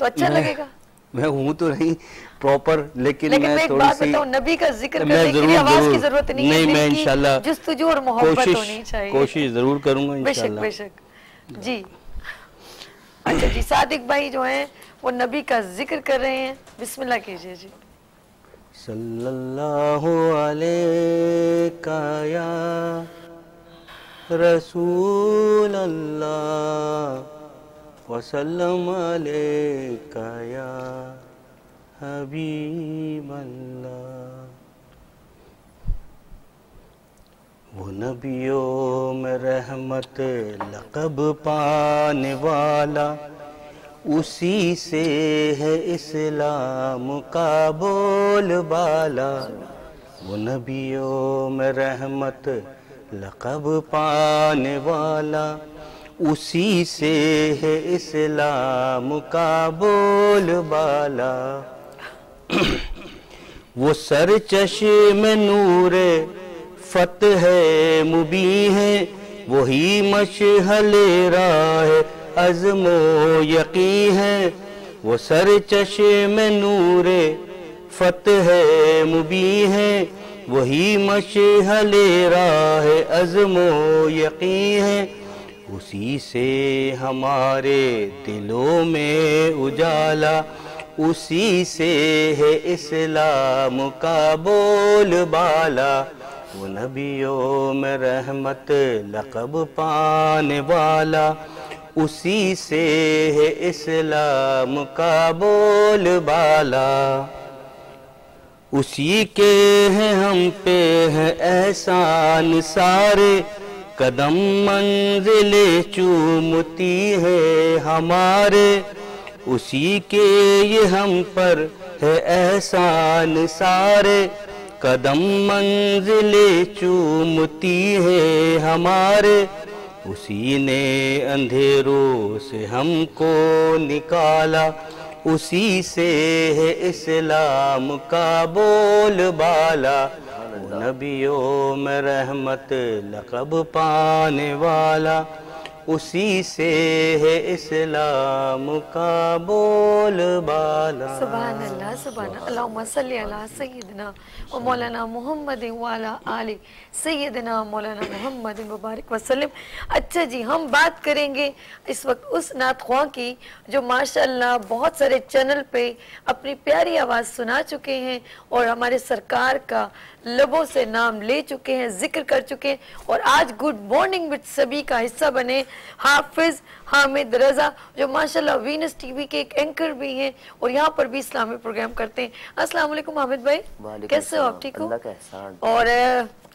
तो अच्छा लगेगा। मैं हूँ तो नहीं प्रॉपर, लेकिन मैं थोड़ी सी नबी का जिक्र करने के लिए आवाज की जरूरत नहीं, मैं इंशाल्लाह जुस्तजू और मोहब्बत होनी चाहिए, कोशिश जरूर करूंगा इंशाल्लाह। बेशक जी। अच्छा जी, सादिक भाई जो हैं वो नबी का जिक्र कर रहे हैं, बिस्मिल्लाह कीजिए जी। सल्लल्लाहु अलैका या रसूल अल्लाह वसल्लम अलैका या हबीब अल्लाह। वो नबियों में रहमत लक़ब पाने वाला, उसी से है इस्लाम का बोलबाला। वो नबियों में रहमत लक़ब पाने वाला, उसी से है इस्लाम का बोलबाला। वो सरचश्मे नूरे फतह मुबीं है, वही मशअल राह अज़्मो यक़ीन है। वो सरचश्मे नूरे फतह मुबीं है, वही मशअल राह अज़्मो यक़ीन है। उसी से हमारे दिलों में उजाला, उसी से है इस्लाम का बोलबाला। वो नबियों में रहमत लक़ब पाने वाला, उसी से है इस्लाम का बोलबाला। उसी के हैं हम पे है एहसान सारे, कदम मंजिले चूमती है हमारे। उसी के ये हम पर है एहसान सारे, कदम मंजिले चूमती है हमारे। उसी ने अंधेरों से हमको निकाला, उसी से है इस्लाम का बोलबाला। नबियों में रहमत लक़ब पाने वाला, उसी से है इस्लाम का बोलबाला। सुभान अल्लाह, सुभान अल्लाह। अल्लाहुम्मा सल्ली अला सय्यदना व मौलाना मोहम्मद व अला आलि सय्यदना मौलाना मोहम्मद मुबारक वसल्लम। अच्छा जी, हम बात करेंगे इस वक्त उस नातख्वां की जो माशाल्लाह बहुत सारे चैनल पे अपनी प्यारी आवाज़ सुना चुके हैं और हमारे सरकार का लबों से नाम ले चुके हैं, जिक्र कर चुके हैं, और आज गुड मॉर्निंग विद सभी का हिस्सा बने हाफिज हामिद रजा जो माशाल्लाह वीनस टीवी के एक एंकर भी हैं और यहाँ पर भी इस्लामी प्रोग्राम करते हैं। अस्सलाम वालेकुम हामिद भाई, कैसे हो आप? ठीक हो? और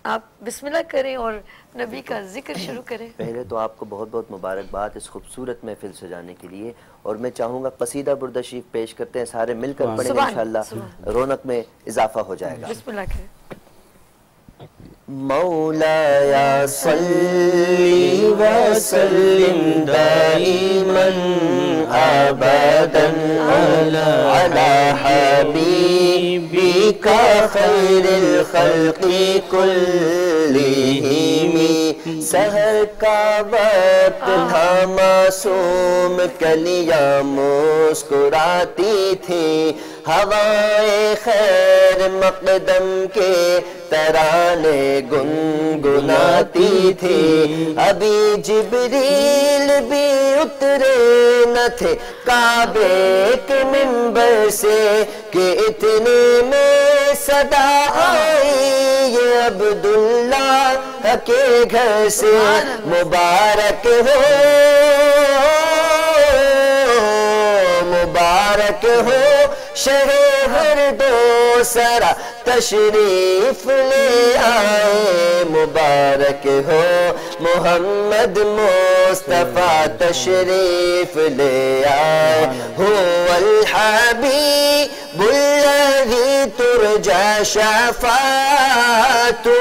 आप बिस्मिल्लाह करें और नबी का जिक्र शुरू करें। पहले तो आपको बहुत बहुत मुबारकबाद इस खूबसूरत महफिल से जाने के लिए, और मैं चाहूँगा कसीदा बुर्द शरीफ पेश करते हैं, सारे मिलकर पढ़ेंगे, इंशाअल्लाह रौनक में इजाफा हो जाएगा। बिस्मिल्लाह करें। मौलाया सल्ली व सल्लिम दाइमन अबदन अला हबीबिका खैरिल खल्क़ि कुल्लिहिम। सहर का वक्त था, मासूम कलियां मुस्कुराती थी, हवाएं खैर मकदम के तराने गुनगुनाती थी। अभी जिब्रील भी उतरे न थे काबे के मिंबर से कि इतने में सदा आई ये अब्दुल्ला के घर से, मुबारक हो मुबारक हो शरे हर दो सारा तशरीफ ले आए। मुबारक हो मोहम्मद मुस्तफा तशरीफ ले आए। हो हबीबुल्लाही तुरजा शफाअतु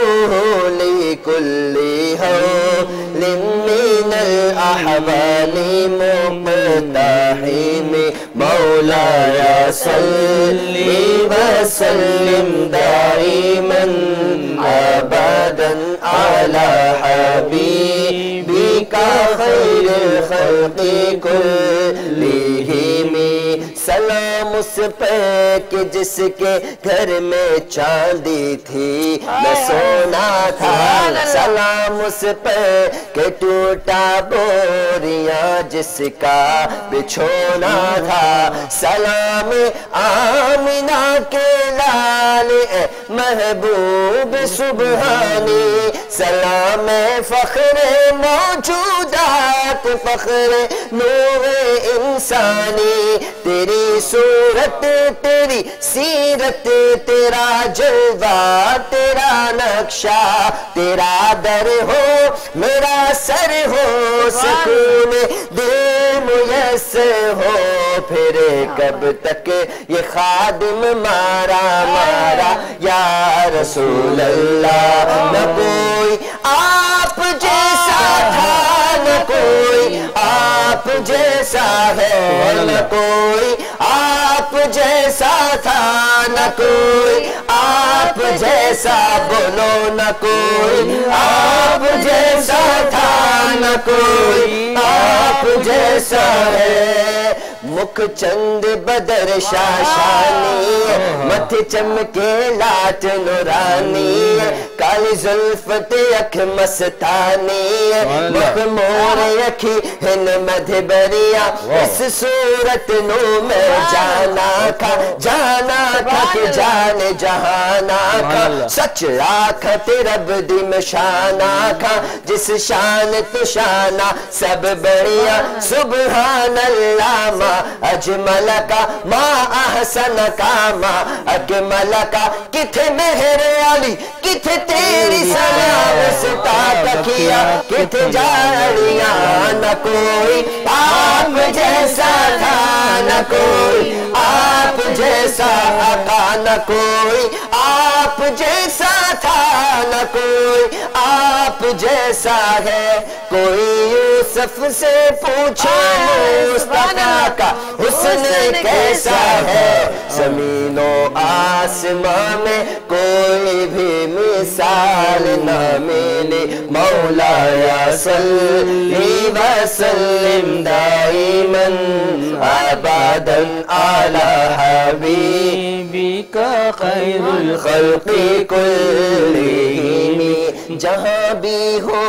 लिकुल्ली हालिम मिनल अहवाली मुक़्तहिम। मौलाया सल्ली व सल्लिम दाइमन अबदन अला हबीबिका खैरिल खल्क़ि कुल्लिहिम। सलाम उस पे कि जिसके घर में चांदी थी न सोना था, सलाम उस पे कि टूटा बोरिया जिसका बिछोना था। सलाम आमिना के लाल महबूब सुबहानी, सलाम फखरे मौजूदात फखरे नूरे इंसानी। तेरी सूरत तेरी सीरत तेरा जलवा तेरा नक्शा तेरा दर हो मेरा सर हो, सुकून दिल मुयस्सर हो। फिर कब तक ये खादिम मारा मारा या रसूल अल्लाह। न कोई आप जैसा था, न कोई आप जैसा है, न कोई आप जैसा था, न कोई आप जैसा बोलो, न कोई आप जैसा था, न कोई आप जैसा है। मुख चंद बदर शाशानी, मथ चमके लाट नुरानी, काली जुल्फत अख मस्तानी, मुख मोर अखी हिन मधबरिया। इस सूरत नो मैं जाना था कि जान जहाना का, सच राख रब दी मशाना का, जिस शान तुशाना सब बड़िया। सुबहान अल्लाह अजमल का माँ अहसन का माँ अकमल का, किथे मेहरे अली किथे तेरी सलाम सता तकिया, किथे जाड़िया। न कोई आप जैसा था, न कोई आप जैसा आका, न कोई आप जैसा था, न कोई आप जैसा है। कोई यूसुफ से पूछो मुस्ताना का हुस्न कैसा है, ज़मीनों आसमां में कोई भी मिसाल न मिले। मौलाया सल्ली व सल्लिम दाइमन अबदन अला हबीबिका खैरुल खल्क़ि कुल्लिहिम। जहाँ भी हो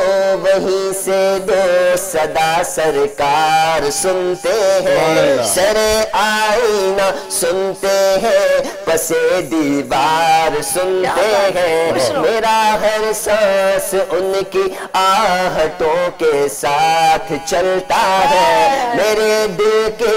वहीं से दो सदा सरकार सुनते हैं, सरे आईना सुनते हैं, पसे दीवार सुनते हैं। मेरा हर सांस उनकी आहटों के साथ चलता है, मेरे दिल के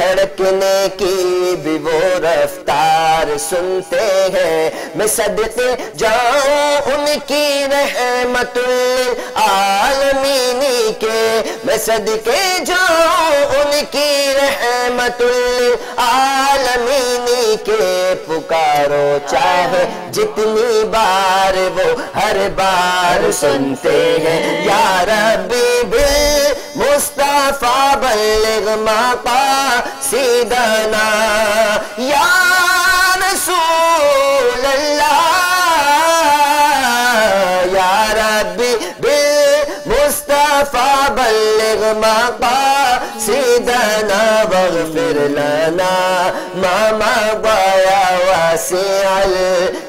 धड़कने की भी वो रफ्तार सुनते हैं। मैं सदके जाऊं उनकी रहमतुल आलमीनी के, मैं सदके जाऊं उनकी रहमतुल आलमीनी के। पुकारो चाहे जितनी बार वो हर बार सुनते हैं। या रब्बी बिल मुस्तफा बल्लिग मापा सीदना या रसूल अल्लाह। या रब्बी बिल मुस्तफा बल्लिग मापा सीदना वग़फ़िर लना मामा बाया वसीअल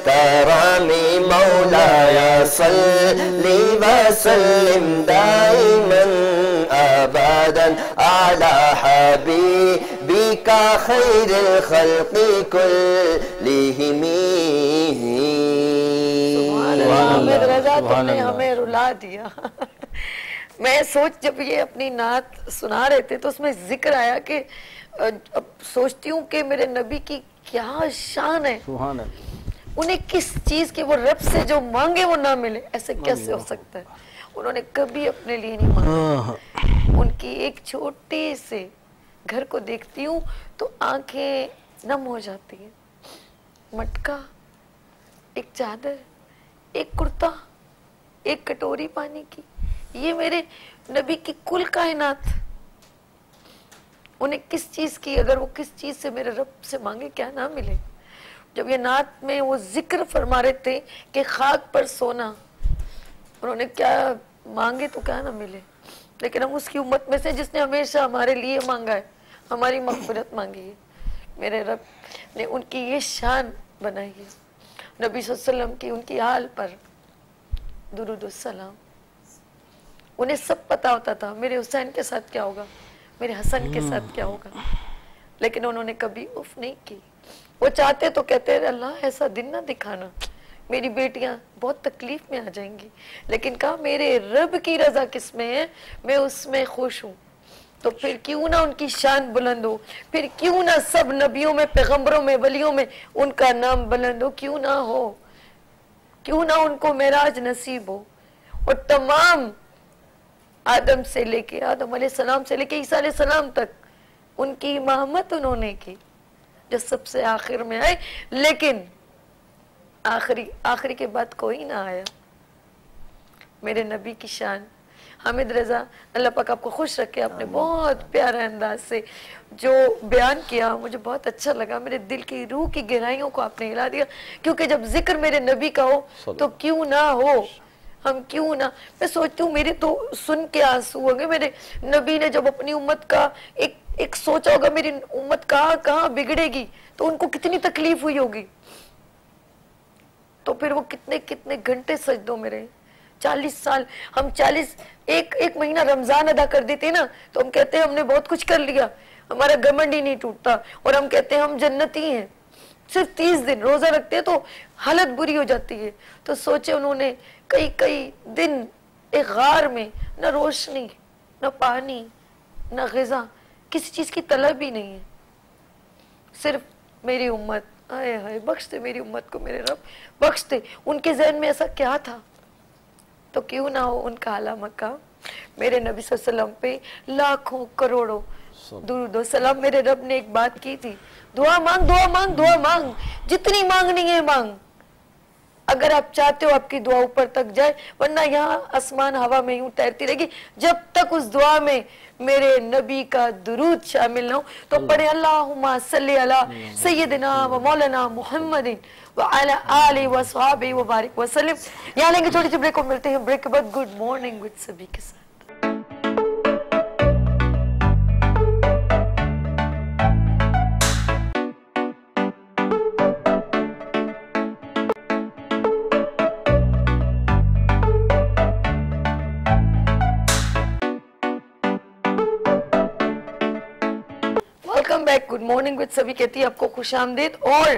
करमी मौलाया सल्ली वसल्लिम दाइमन अबदन आला हबीबिका खैरिल खल्क़ि कुल्लिहिम। अहमद रजा तुमने हमें रुला दिया। मैं जब ये अपनी नात सुना रहे थे तो उसमें जिक्र आया कि अब सोचती हूँ कि मेरे नबी की क्या शान है, सुभान अल्लाह। उन्हें किस चीज की वो रब से जो मांगे वो ना मिले, ऐसे कैसे हो सकता है? उन्होंने कभी अपने लिए नहीं मांगा। उनकी एक छोटे से घर को देखती हूँ तो आंखें नम हो जाती है। मटका, एक चादर, एक कुर्ता, एक कटोरी पानी की, ये मेरे नबी की कुल कायनात। उन्हें किस चीज की, अगर वो किस चीज से मेरे रब से मांगे क्या ना मिले। जब ये नात में वो जिक्र फरमा रहे थे कि खाक पर सोना, उन्होंने क्या मांगे तो क्या ना मिले, लेकिन हम उसकी उम्मत में से जिसने हमेशा हमारे लिए मांगा है, हमारी मगफिरत मांगी है। मेरे रब ने उनकी ये शान बनाई है। नबी सल्लल्लाहु अलैहि वसल्लम की उनकी हाल पर दुरूद व सलाम। उन्हें सब पता होता था मेरे हुसैन के साथ क्या होगा, मेरे हसन के साथ क्या होगा, लेकिन उन्होंने कभी उफ नहीं की। वो चाहते तो कहते अल्लाह ऐसा दिन ना दिखाना, मेरी बेटियां बहुत तकलीफ में आ जाएंगी, लेकिन कहा मेरे रब की रजा किस में है मैं उसमें खुश हूँ। तो फिर क्यों ना उनकी शान बुलंद हो, फिर क्यों ना सब नबियों में, पैगम्बरों में, वलियों में उनका नाम बुलंद हो, क्यों ना हो, क्यों ना उनको मेराज नसीब हो। और तमाम आदम से लेके, आदम अलैहिस्सलाम से लेके ईसा अलैहिस्सलाम तक उनकी इमामत उन्होंने की, जो सबसे आखिर में आए, लेकिन आखिरी के बाद कोई ना आया। मेरे नबी की शान। हामिद रजा, अल्लाह पाक आपको खुश रखे, आपने बहुत प्यारे अंदाज से जो बयान किया मुझे बहुत अच्छा लगा। मेरे दिल की, रूह की गहराइयों को आपने हिला दिया, क्योंकि जब जिक्र मेरे नबी का हो तो क्यों ना हो, हम क्यों ना। मैं सोचती हूँ मेरे तो सुन के आंसू होंगे। मेरे नबी ने जब अपनी उम्मत का एक सोचा होगा मेरी उम्मत कहाँ बिगड़ेगी, तो उनको कितनी तकलीफ हुई होगी। तो फिर वो कितने कितने घंटे सजदों में रहे। 40 साल हम 40 एक महीना रमजान अदा कर देते ना, तो हम कहते हैं हमने बहुत कुछ कर लिया, हमारा घमंड ही नहीं टूटता, और हम कहते हैं हम जन्नती हैं। सिर्फ 30 दिन रोजा रखते हैं तो हालत बुरी हो जाती है। तो सोचे उन्होंने कई कई दिन एक गार में, न रोशनी, न पानी, न ग़िज़ा, किसी चीज़ की तलब ही नहीं है। सिर्फ मेरी उम्मत, आए हाय बख्श दे मेरी उम्मत को मेरे रब, बख्श दे। उनके जहन में ऐसा क्या था, तो क्यों ना हो उनका आला मकाम। मेरे नबी सल्लल्लाहु अलैहि वसल्लम पे लाखों करोड़ों दुरूद और सलाम। मेरे रब ने एक बात की थी, दुआ मांग, दुआ मांग, दुआ मांग, जितनी मांगनी है मांग। अगर आप चाहते हो आपकी दुआ ऊपर तक जाए, वरना यहाँ आसमान हवा में यूं तैरती रहेगी। जब तक उस दुआ में मेरे नबी का दुरूद शामिल ना हो, तो पढ़े अल्लाहुम्मा सल्ली अला सय्यदिना व मौलाना मुहम्मदिन व अला आलिहि व अस्हाबिहि व बारिक व सल्लिम। यहाँ लेंगे छोटी सी ब्रेक को, मिलते हैं ब्रेक के बाद गुड मॉर्निंग विद सभी के साथ। गुड मॉर्निंग विद सभी कहती है आपको खुश आमदीद। और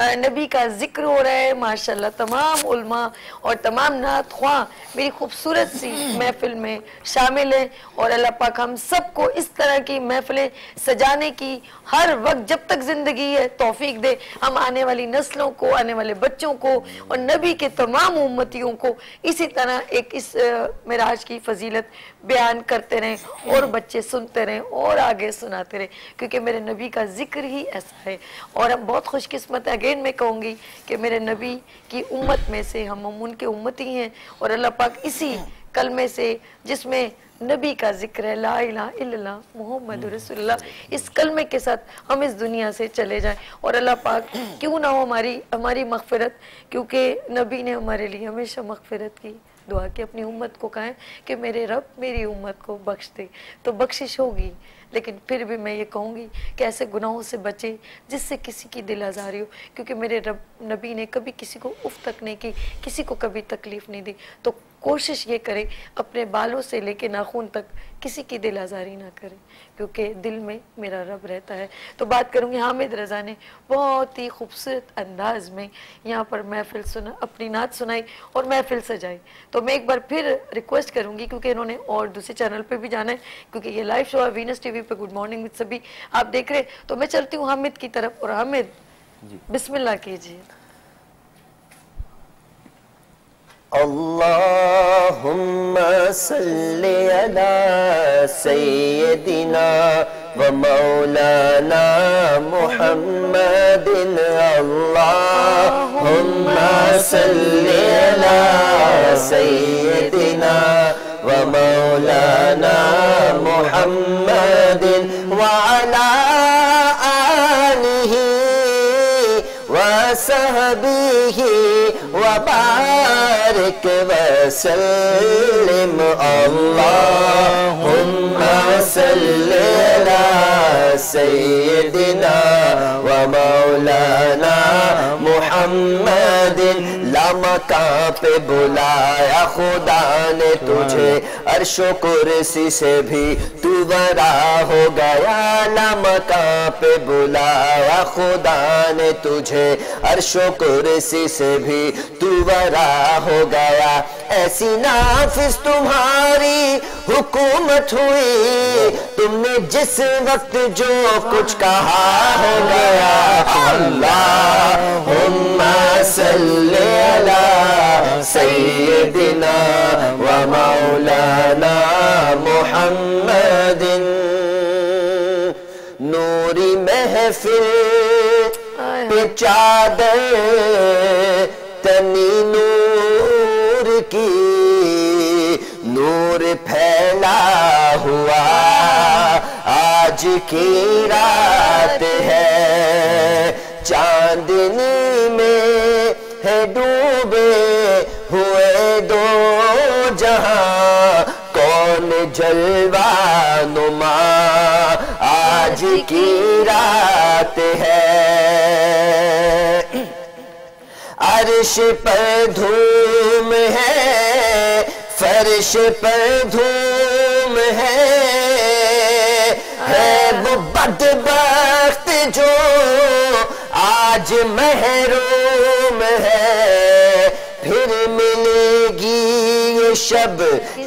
नबी का जिक्र हो रहा है माशाल्लाह। तमाम उल्मा और तमाम नात ख्वा मेरी खूबसूरत सी महफिल में शामिल हैं और अल्लाह पाक हम सबको इस तरह की महफिलें सजाने की हर वक्त जब तक ज़िंदगी है तौफीक दे। हम आने वाली नस्लों को, आने वाले बच्चों को और नबी के तमाम उम्मतियों को इसी तरह एक इस मिराज की फजीलत बयान करते रहें और बच्चे सुनते रहें और आगे सुनाते रहें, क्योंकि मेरे नबी का जिक्र ही ऐसा है। और हम बहुत खुशकिस्मत हैं, अगेन मैं कहूँगी कि मेरे नबी की उम्मत में से हम उनके उम्मती हैं और अल्लाह पाक इसी कलमे से जिसमें नबी का जिक्र है, ला इलाहा इल्लल्लाह मुहम्मद रसूलुल्लाह, इस कलमे के साथ हम इस दुनिया से चले जाएं और अल्लाह पाक क्यों ना हो हमारी मगफिरत, क्योंकि नबी ने हमारे लिए हमेशा मगफिरत की दुआ की। अपनी उम्मत को कहें कि मेरे रब मेरी उम्मत को बख्श दे, तो बख्शिश होगी। लेकिन फिर भी मैं ये कहूँगी कि ऐसे गुनाहों से बचे जिससे किसी की दिल आज़ारी हो, क्योंकि मेरे रब नबी ने कभी किसी को उफ तक नहीं की, किसी को कभी तकलीफ़ नहीं दी। तो कोशिश ये करें अपने बालों से लेके नाखून तक किसी की दिल आज़ारी ना करें, क्योंकि दिल में मेरा रब रहता है। तो बात करूँगी, हामिद रजा ने बहुत ही खूबसूरत अंदाज में यहाँ पर महफिल सुना, अपनी नात सुनाई और महफिल सजाई। तो मैं एक बार फिर रिक्वेस्ट करूँगी, क्योंकि इन्होंने और दूसरे चैनल पर भी जाना है, क्योंकि ये लाइव शो है वीनस टीवी पे, गुड मॉर्निंग विद सभी आप देख रहे हैं। तो मैं चलती हूँ हामिद की तरफ और हामिद जी बिस्मिल्लाह कीजिए। अल्लाहुम्मा सल्ली अला सय्यदिना व मौलाना मुहम्मदिन। अल्लाहुम्मा सल्ली अला सय्यदिना व मौलाना मुहम्मदिन व अला आलिही व सहबिही व बारिक व सल्लिम। अल्लाहुम्मा सल्लि अला सय्यदिना व मौलाना मुहम्मदिन। मकां पे बुलाया खुदा ने तुझे, अर्शो कुर्सी से भी तू वरा हो गया। मकां पे बुलाया खुदा ने तुझे, अर्शो कुर्सी से भी तू वरा हो गया। ऐसी नाफिस तुम्हारी हुकूमत हुई, तुमने जिस वक्त जो कुछ कहा हो गया। अल्लाहुम्मा सल्ली अला सय्यदिना व मौलाना मुहम्मदिन। नूरी महफिल पे चादर तनी नूर की, नूर फैला हुआ आज की रात है। चांदनी में है डूबे हुए दो जहां, कौन जलवा नुमा आज की रात है। अर्श पर धूम है, फर्श पर धूम है वो बदबख्त जो आज महरूम है। फिर मिलेगी ये शब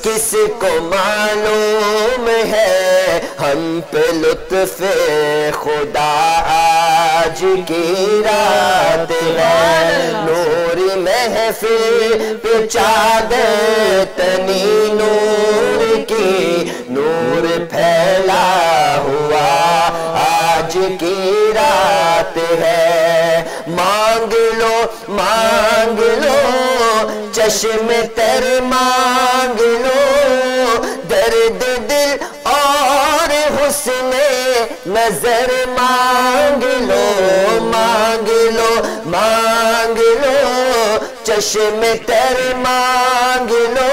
किसको मालूम है, हम पे लुत्फ़े खुदा आज की रात है। नूरी महफिल पे चादर तनी नूर की, नूर फैला हुआ आज की रात है। मांग लो मांग लो, चश्मे तर मांग लो, दर्द दिल और हुस्ने नजर मांग लो। मांग लो मांग लो, चश्मे तर मांग लो,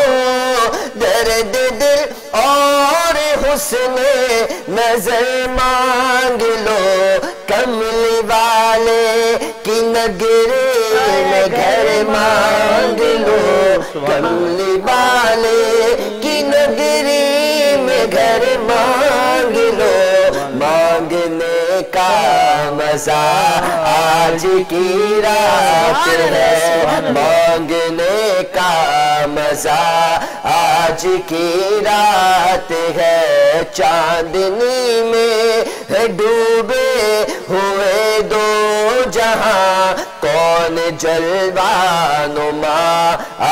दर्द दिल और हुस्ने नजर मांग लो। कमली वाले की नगरे में घर मांग लो, कमली वाले की नगरे में घर मांग लो। मांगने का मजा आज की रात है, मांगने का मजा आज की रात है, चांदनी में डूबे हुए दो जहां कौन जलवा नुमा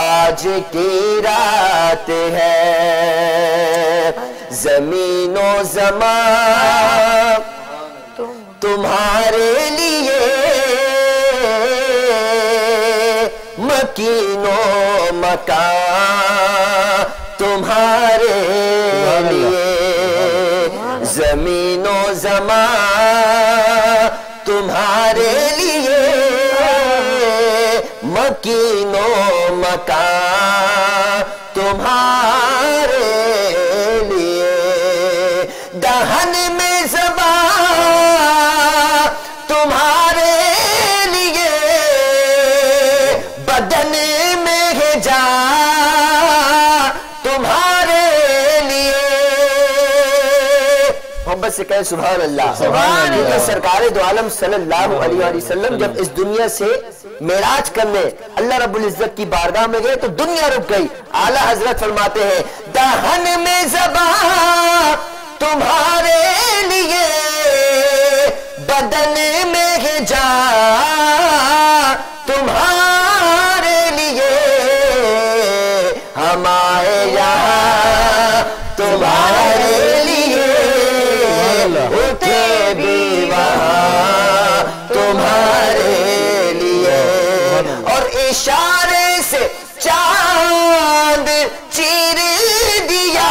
आज की रात है। ज़मीनो ज़मा तुम्हारे लिए मकीनो मकान तुम्हारे लिए, ज़मीनो ज़मा तुम्हारे लिए मकीनो मकान तुम्हारे लिए, दहन में ज़बा तुम्हारे लिए, बदन में है जा तुम्हारे लिए। मोहब्बत से कहे सुभान अल्लाह। सरकार दो आलम सल्लल्लाहु अलैहि वसल्लम जब इस दुनिया से मेराज करने अल्लाह रब्बुल इज्जत की बारगाह में गए तो दुनिया रुक गई। आला हजरत फरमाते हैं, दहन में ज़बा तुम्हारे लिए, बदन में है जा तुम्हारे लिए, हमारे यहाँ तुम्हारे लिए, उठे भी वहाँ तुम्हारे लिए, और इशारे से चांद चीर दिया,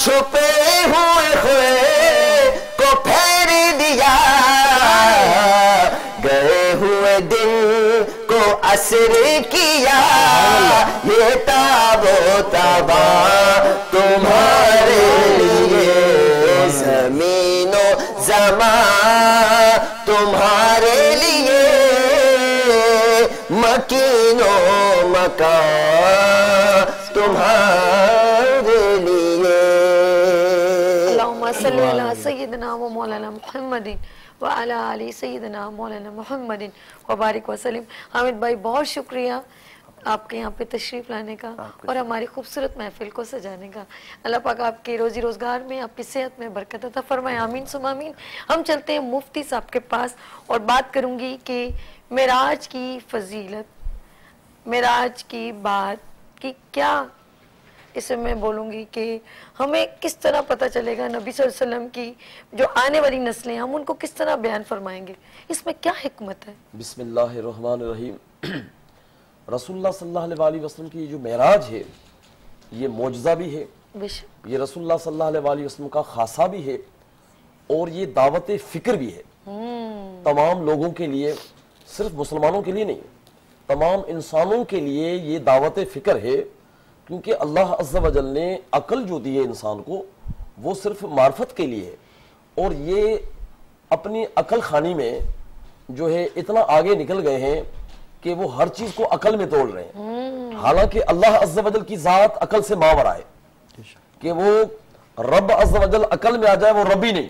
छुपे हुए हुए को फेर दिया, गए हुए दिन को असर किया, ये ताबो तबा तुम्हारे लिए, ज़मीनो ज़मा तुम्हारे लिए, मकीनो मकान तुम्हारे लिए। सय्यदना व मौलाना मुहम्मदिन व अला आलि सय्यदना मौलाना मुहम्मदिन व बारिक व सलीम। हामिद भाई बहुत शुक्रिया आपके यहाँ पे तशरीफ़ लाने का और हमारी खूबसूरत महफिल को सजाने का। अल्लाह पाक आपके रोज़ी रोज़गार में, आपकी सेहत में बरकत अता फरमाए, आमीन सुम्मा आमीन। हम चलते हैं मुफ्ती साहब के पास और बात करूँगी कि मेराज की फजीलत, मेराज की बात की क्या इसे मैं बोलूँगी कि हमें किस तरह पता चलेगा नबी सल्लल्लाहु अलैहि वसल्लम की जो आने वाली नस्लें हम उनको किस तरह बयान फरमाएंगे, इसमें क्या हिकमत है। बिस्मिल्लाहिर्रहमानिर्रहीम। रसूलुल्लाह सल्लल्लाहु अलैहि वसल्लम की जो मेराज है ये मोजज़ा भी है, ये रसूलुल्लाह सल्लल्लाहु अलैहि वसल्लम का खासा भी है और ये दावत फ़िक्र भी है तमाम लोगों के लिए, सिर्फ मुसलमानों के लिए नहीं, तमाम इंसानों के लिए ये दावत फ़िक्र है। क्योंकि अल्लाह अज़्ज़ा वजल ने अकल जो दी है इंसान को वो सिर्फ मार्फत के लिए है और ये अपनी अकल खानी में जो है इतना आगे निकल गए हैं कि वो हर चीज़ को अकल में तोड़ रहे हैं। हालांकि अल्लाह अज़्ज़ा वजल की ज़ात अकल से मावरा है कि वो रब अज़्ज़ा वजल अकल में आ जाए वो रब ही नहीं,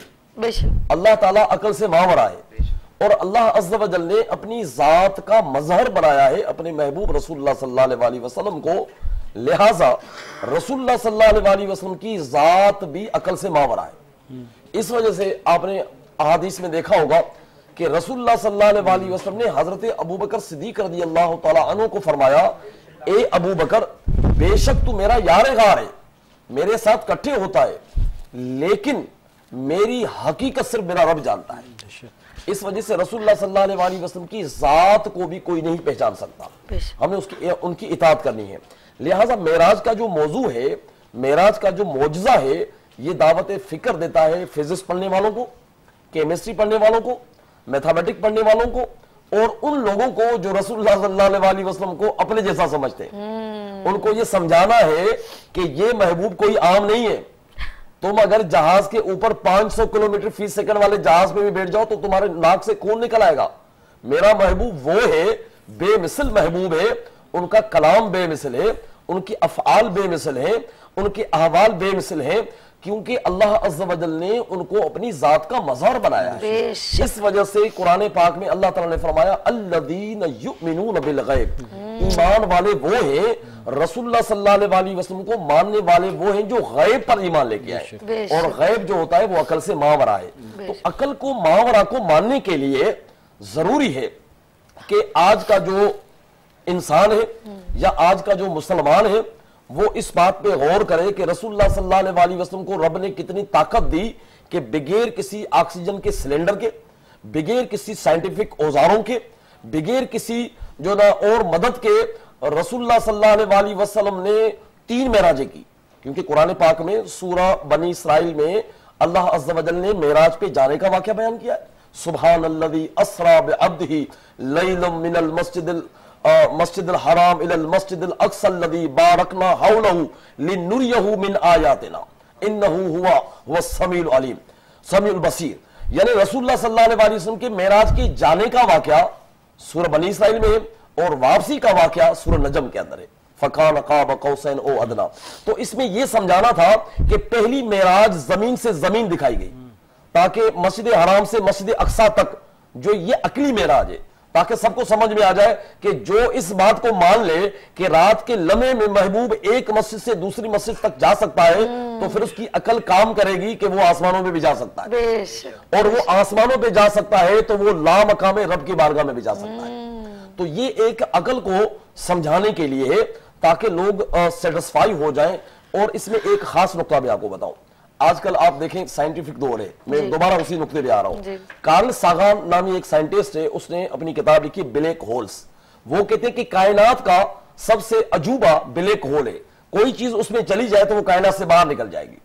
अल्लाह ताला अकल से मावरा है। और अल्लाह अज़्ज़ा वजल ने अपनी ज़ात का मजहर बनाया है अपने महबूब रसूलुल्लाह सल्लल्लाहु अलैहि वसल्लम को, लिहाजा रसूलुल्लाह सल्लल्लाहु अलैहि वसल्लम की ज़ात भी अकल से मावरा है। इस वजह से आपने अहादीस में देखा होगा कि रसूलुल्लाह सल्लल्लाहु अलैहि वसल्लम ने हजरत अबू बकर सिद्दीक़ रज़ियल्लाहु तआला अन्हु को फरमाया, ए अबू बकर, बेशक तू मेरा यार गार है, मेरे साथ इकट्ठे होता है, लेकिन मेरी हकीकत सिर्फ मेरा रब जानता है। इस वजह से रसूलुल्लाह सल्लल्लाहु अलैहि वसल्लम की ज़ात को भी कोई नहीं पहचान सकता, हमें उसकी उनकी इताअत करनी है। लिहाजा मेराज का जो मौजू है, मेराज का जो मौजज़ा है, ये दावत फ़िक्र देता है फिजिक्स पढ़ने वालों को, केमिस्ट्री पढ़ने वालों को, मैथमेटिक्स पढ़ने वालों को और उन लोगों को जो रसूलुल्लाह सल्लल्लाहु अलैहि वसल्लम को अपने जैसा समझते हैं। उनको ये समझाना है कि ये महबूब कोई आम नहीं है, तुम अगर जहाज के ऊपर 500 किलोमीटर फी सेकंड वाले जहाज में भी बैठ जाओ तो तुम्हारे नाक से खून निकल आएगा। मेरा महबूब वो है, बेमिसल महबूब है, उनका कलाम बेमिसल है, उनकी अफ़आल बेमिसल हैं, उनके अहवाल बेमिसल हैं। क्योंकि अल्लाह अज़्ज़ा वजल ने उनको अपनी जात का मजहर बनाया है। इस वजह से कुरान पाक में अल्लाह ताला ने फरमाया अल्लज़ीन युमिनून बिल गैब, ईमान वाले वो हैं, रसूलुल्लाह सल्लल्लाहु अलैहि वसल्लम को मानने वाले वो हैं जो गैब पर ईमान लेके आए। और गैब जो होता है वो अकल से मावरा है, तो अकल को मावरा को मानने के लिए जरूरी है कि आज का जो इंसान है या आज का जो मुसलमान है वो इस बात पे गौर करे कि रसूलुल्लाह सल्लल्लाहु अलैहि वसल्लम को रब ने कितनी ताकत दी कि बगैर किसी ऑक्सीजन के सिलेंडर के, बगैर किसी साइंटिफिक औजारों के, बगैर किसी जो ना और मदद के रसूलुल्लाह सल्लल्लाहु अलैहि वसल्लम ने 3 मेराजें की। क्योंकि कुरान पाक में सूरह बनी इसराइल में अल्लाह अज़्ज़ा वजल ने मेराज पे जाने का वाक़या बयान किया है। सुब्हानल्लज़ी अस्रा बिअब्दिही लैलन मिनल मस्जिद हराम इल मस्जिद अक्सल्लदी बारकना हौलहू लिनुरियहू मिन आयातिना इन्नहू हुवा वस्समीउल अलीम समीउल बसीर। यानी रसूलुल्लाह सल्लल्लाहु अलैहि वसल्लम के मेराज के जाने का वाकया सूरह बनी इसराइल में है और वापसी का वाकया सूरह नजम के अंदर है। फकान क़ाब कौसैन औ अदना। तो इसमें यह समझाना था कि पहली मेराज जमीन से जमीन दिखाई गई ताकि मस्जिद हराम से मस्जिद अक्सा तक जो ये अकली मेराज है ताकि सबको समझ में आ जाए कि जो इस बात को मान ले कि रात के लम्हे में महबूब एक मस्जिद से दूसरी मस्जिद तक जा सकता है तो फिर उसकी अकल काम करेगी कि वो आसमानों में भी जा सकता है। और वो आसमानों पे जा सकता है तो वो लामकामे रब की बारगाह में भी जा सकता है। तो ये एक अकल को समझाने के लिए है ताकि लोग सेटिस्फाई हो जाए। और इसमें एक खास नुकता भी आपको बताऊं, आजकल आप देखें साइंटिफिक दौर है, मैं दोबारा उसी नुक्ते पे आ रहा हूँ। कार्ल सागान नामी एक साइंटिस्ट है, उसने अपनी किताब लिखी ब्लैक होल्स। वो कहते हैं कि कायनात का सबसे अजूबा ब्लैक होल है, कोई चीज उसमें चली जाए तो वो कायनात से बाहर निकल जाएगी।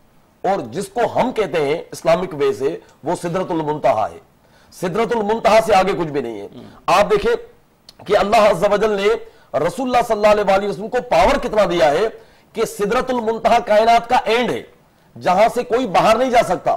और जिसको हम कहते हैं इस्लामिक वे से वो सिद्रतुल मुंतहा है, सिद्रतुल मुंतहा से आगे कुछ भी नहीं है। आप देखें कि अल्लाह अज़्ज़ा वजल ने रसूलुल्लाह सल्लल्लाहु अलैहि वसल्लम को पावर कितना दिया है कि सिद्रतुल मुंतहा कायनात का एंड है जहां से कोई बाहर नहीं जा सकता।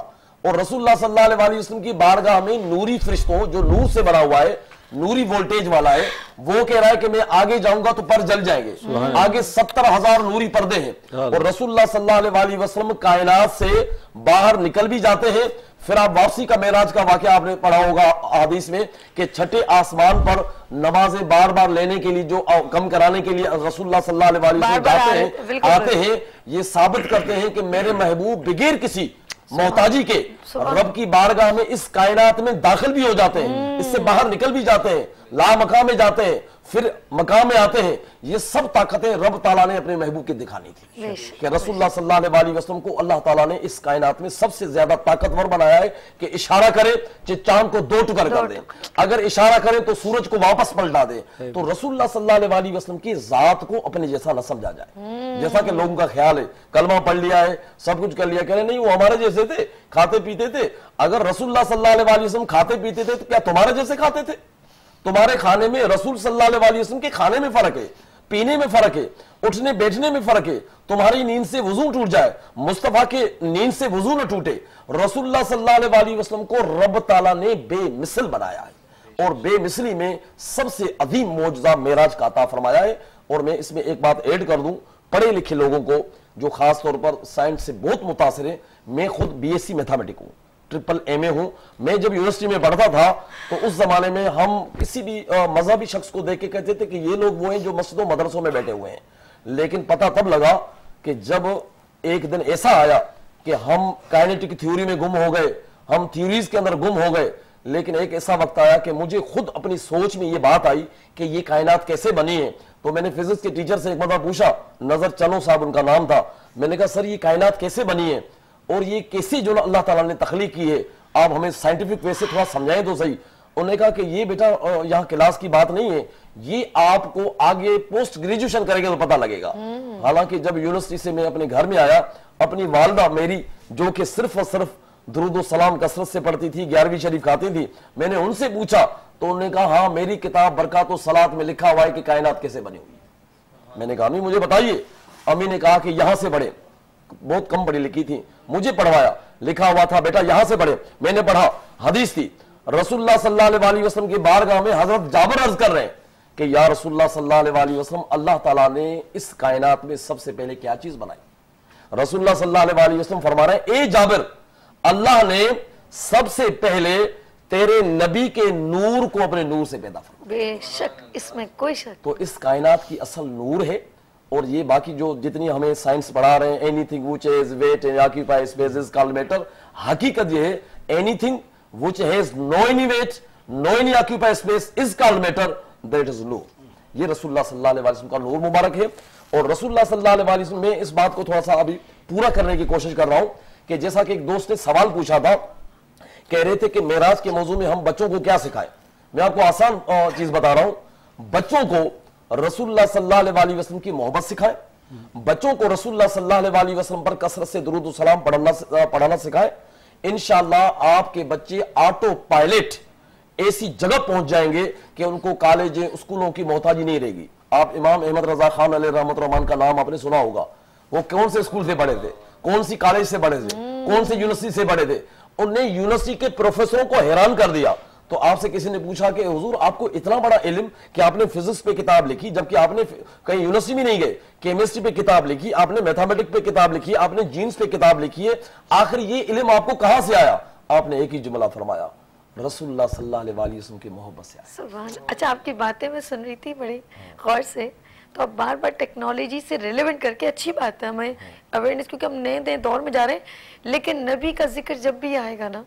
और रसूलुल्लाह सल्लल्लाहु अलैहि वसल्लम की बारगाह में नूरी फरिश्तों जो नूर से बना हुआ है, नूरी वोल्टेज वाला है, वो कह रहा है कि मैं आगे जाऊंगा तो पर जल जाएंगे। आगे 70,000 नूरी पर्दे हैं और रसूलुल्लाह सल्लल्लाहु अलैहि वसल्लम कायनात से बाहर निकल भी जाते हैं। फिर आप वापसी का मेराज का वाकया आपने पढ़ा होगा हदीस में कि छठे आसमान पर नमाजें बार बार लेने के लिए जो कम कराने के लिए रसूलुल्लाह सल्लल्लाहु अलैहि वसल्लम जाते हैं आते हैं। ये साबित करते हैं कि मेरे महबूब बगैर किसी मोहताजी के रब की बारगाह में इस कायनात में दाखिल भी हो जाते हैं, इससे बाहर निकल भी जाते हैं, ला मकाम में जाते हैं फिर मकाम में आते हैं। ये सब ताकतें रब ताला ने अपने महबूब की दिखानी थी कि रसूलुल्लाह सल्लल्लाहु अलैहि वसल्लम को अल्लाह ताला ने इस कायनात में सबसे ज्यादा ताकतवर बनाया है कि इशारा करे कि चांद को 2 टुकड़ कर दे, अगर इशारा करे तो सूरज को वापस पलटा दे। तो रसूलुल्लाह सल्लल्लाहु अलैहि वसल्लम की जात को अपने जैसा न समझा जाए जैसा कि लोगों का ख्याल है, कलमा पढ़ लिया है सब कुछ कर लिया, कह रहे नहीं वो हमारे जैसे थे, खाते पीते थे। अगर रसूलुल्लाह सल्लल्लाहु अलैहि वसल्लम खाते पीते थे तो क्या तुम्हारे जैसे खाते थे? तुम्हारे खाने में रसूल सल्लल्लाहु अलैहि वसल्लम के खाने में फर्क है, पीने में फर्क है, उठने बैठने में फर्क है। तुम्हारी नींद से वजू टूट जाए, मुस्तफा के नींद से वजू न टूटे। रसूलुल्लाह सल्लल्लाहु अलैहि वसल्लम को रब ताला ने बेमिसल बनाया है और बेमिसली में सबसे अजीम मौजज़ा मेराज का अता फरमाया है। और मैं इसमें एक बात ऐड कर दूं, पढ़े लिखे लोगों को जो खास तौर पर साइंस से बहुत मुतासर है, मैं खुद BSc मैथमेटिक हूँ, ट्रिपल MA हूं। मैं जब यूनिवर्सिटी में पढ़ता था तो उस जमाने में हम किसी भी मजहबी शख्स को देख के कहते थे कि ये लोग वो हैं जो मस्जिदों मदरसों में बैठे हुए हैं। लेकिन पता तब लगा कि जब एक दिन ऐसा आया कि हम काइनेटिक थ्योरी में गुम हो गए, हम थ्योरीज के अंदर गुम हो गए। लेकिन एक ऐसा वक्त आया कि मुझे खुद अपनी सोच में ये बात आई कि ये कायनात कैसे बनी है। तो मैंने फिजिक्स के टीचर से एक बार पूछा, नजर चलो साहब उनका नाम था, मैंने कहा सर ये कायनात कैसे बनी है और ये कैसी जो अल्लाह ताला ने तख्लीक की है, आप हमें साइंटिफिक वे से थोड़ा समझाएं तो सही। उन्होंने कहा कि ये बेटा यहाँ क्लास की बात नहीं है, ये आपको आगे पोस्ट ग्रेजुएशन करेंगे तो पता लगेगा। हालांकि जब यूनिवर्सिटी से मैं अपने घर में आया, अपनी वालदा मेरी जो कि सिर्फ और सिर्फ दुरूद सलाम कसरत से पढ़ती थी, 11वीं शरीफ खाती थी, मैंने उनसे पूछा तो उन्होंने कहा हाँ मेरी किताब बरकात सलात में लिखा हुआ है कि कायनात कैसे बनी हुई। मैंने कहा अम्मी मुझे बताइए, अम्मी ने कहा कि यहाँ से पढ़े, बहुत कम पढ़ी लिखी थी, मुझे पढ़वाया, लिखा हुआ था बेटा यहां से पढ़े। मैंने पढ़ा, हदीस थी, रसूलुल्लाह सल्लल्लाहु अलैहि वसल्लम की बारगाह में हजरत जाबर अर्ज कर रहे हैं कि या रसूलुल्लाह सल्लल्लाहु अलैहि वसल्लम, अल्लाह ताला ने इस कायनात में सबसे पहले क्या चीज बनाई? रसूलुल्लाह सल्लल्लाहु अलैहि वसल्लम फरमा रहे हैं, ए जाबिर, अल्लाह ने सबसे पहले तेरे नबी के नूर को अपने नूर से पैदा फरमाया। बेशक, इसमें कोई शक। तो इस कायनात की असल नूर है, और ये बाकी जो जितनी हमें साइंस पढ़ा रहे हैं, anything which has weight and occupies space is called matter, हकीकत ये है anything which has no any weight, no any occupies space is called matter, that is नूर। ये रसूलुल्लाह सल्लल्लाहु अलैहि वसल्लम का नूर मुबारक है। और रसूलुल्लाह सल्लल्लाहु अलैहि वसल्लम में इस बात को थोड़ा सा अभी पूरा करने की कोशिश कर रहा हूं कि जैसा कि एक दोस्त ने सवाल पूछा था, कह रहे थे कि मेराज के मौजूद में हम बच्चों को क्या सिखाएं। मैं आपको आसान चीज बता रहा हूं, बच्चों को रसूलुल्लाह सल्लल्लाहु अलैहि वसल्लम की मोहब्बत सिखाएं, बच्चों को रसूलुल्लाह सल्लल्लाहु अलैहि वसल्लम पर कसरत से दुरूद और सलाम पढ़ाना सिखाएं। इंशाल्लाह आपके बच्चे ऑटो पायलट ऐसी जगह पहुंच जाएंगे कि उनको कॉलेज स्कूलों की मोहताजी नहीं रहेगी। आप इमाम अहमद रजा खान अलैहिर्रहमतुर्रहमान का नाम आपने सुना होगा, वो कौन से स्कूल से पढ़े थे, कौन सी कॉलेज से पढ़े थे, कौन से यूनिवर्सिटी से पढ़े थे, उनने यूनिवर्सिटी के प्रोफेसरों को हैरान कर दिया। तो आपसे किसी ने पूछा कि हुजूर आपको इतना बड़ा इल्म कि आपने फिजिक्स पे किताब लिखी जबकि आपने कहीं यूनिवर्सिटी में नहीं गए, केमिस्ट्री पे किताब लिखी आपने, मैथमेटिक्स पे किताब लिखी आपने, जीन्स पे किताब लिखी है, आखिर ये इल्म आपको कहां से आया? आपने एक ही जुमला फरमाया, रसूलुल्लाह सल्लल्लाहु अलैहि वसल्लम की मोहब्बत से आया। सुभान अल्लाह। अच्छा, आपकी बातें मैं सुन रही थी बड़े गौर से, तो अब बार बार टेक्नोलॉजी से रिलेवेंट करके अच्छी बात है हमें अवेयरनेस, क्योंकि हम नए नए दौर में जा रहे हैं, लेकिन नबी का जिक्र जब भी आएगा ना,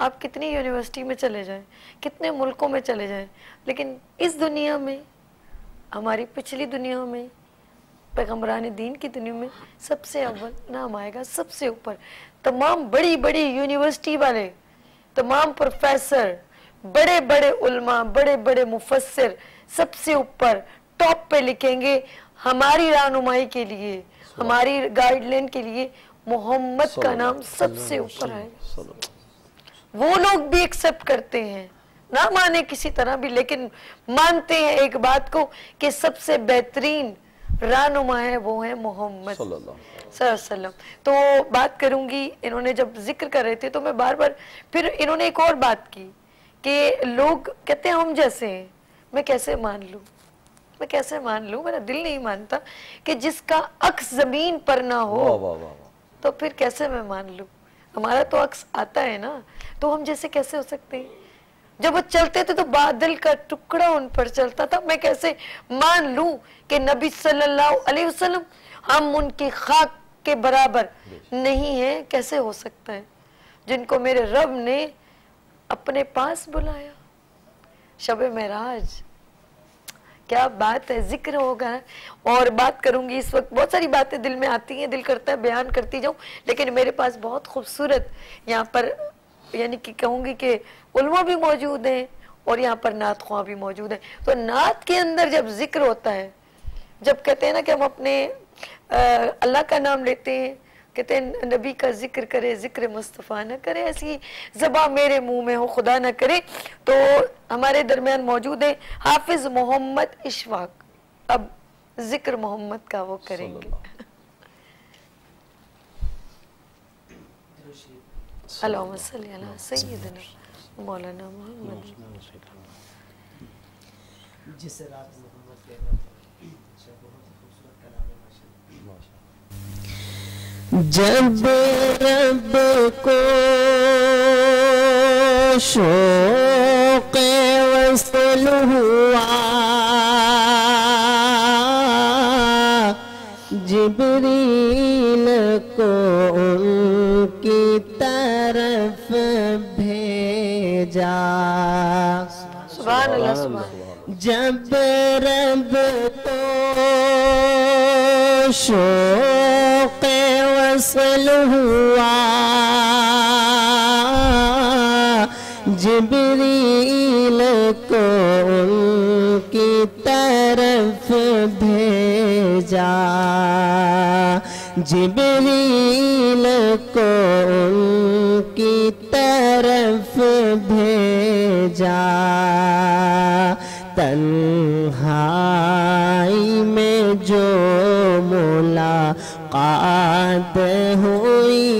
आप कितनी यूनिवर्सिटी में चले जाएं, कितने मुल्कों में चले जाएं, लेकिन इस दुनिया में, हमारी पिछली दुनिया में, पैगम्बरान दीन की दुनिया में सबसे अव्वल नाम आएगा, सबसे ऊपर। तमाम बड़ी बड़ी यूनिवर्सिटी वाले, तमाम प्रोफेसर, बड़े बड़े उल्मा, बड़े बड़े मुफस्सिर सबसे ऊपर टॉप पे लिखेंगे हमारी रहनुमाई के लिए, हमारी गाइडलाइन के लिए मोहम्मद का नाम सबसे ऊपर आएगा। वो लोग भी एक्सेप्ट करते हैं, ना माने किसी तरह भी, लेकिन मानते हैं एक बात को कि सबसे बेहतरीन रहनुमा है वो है मोहम्मद सल्लल्लाहु अलैहि वसल्लम। तो बात करूंगी, इन्होंने जब जिक्र कर रहे थे तो मैं बार बार, फिर इन्होंने एक और बात की कि लोग कहते हैं हम जैसे हैं, मैं कैसे मान लूं, मैं कैसे मान लूं, मेरा दिल नहीं मानता कि जिसका अक्स जमीन पर ना हो, वाह वाह, तो फिर कैसे मैं मान लूं, हमारा तो अक्स आता है ना, तो हम जैसे कैसे हो सकते हैं? जब वो चलते थे तो बादल का टुकड़ा उन पर चलता था, मैं कैसे मान लूं कि नबी सल्लल्लाहु अलैहि वसल्लम हम उनकी खाक के बराबर नहीं है, कैसे हो सकता है? जिनको मेरे रब ने अपने पास बुलाया, शब-ए-मिराज, क्या बात है, जिक्र होगा। और बात करूंगी, इस वक्त बहुत सारी बातें दिल में आती हैं, दिल करता है बयान करती जाऊं, लेकिन मेरे पास बहुत खूबसूरत यहाँ पर, यानी कि कहूंगी कि उलमा भी मौजूद हैं और यहाँ पर नात ख्वां भी मौजूद हैं। तो नात के अंदर जब जिक्र होता है, जब कहते हैं ना कि हम अपने अल्लाह का नाम लेते हैं, कहते हैं नबी का जिक्र करे, जिक्र मुस्तफ़ा ना करे, ऐसी ज़बा मेरे मुंह में हो खुदा ना करे। तो हमारे दरमियान मौजूद है हाफिज मोहम्मद इशफाक, अब जिक्र मोहम्मद का वो करेंगे। अल्लाहुम्मा सल्ली अला सय्यिदिना मौलाना मोहम्मद। जब रब को शौक़े वस्ल हुआ, जिब्रील को उनकी तरफ भेजा। सुभान अल्लाह, सुभान। जब रब को शौक़े वस्ल हुआ, जिब्रील को उनकी तरफ भेजा, जिब्रील को उनकी तरफ भेजा, तन्हाई में जो मुलाकात हुई,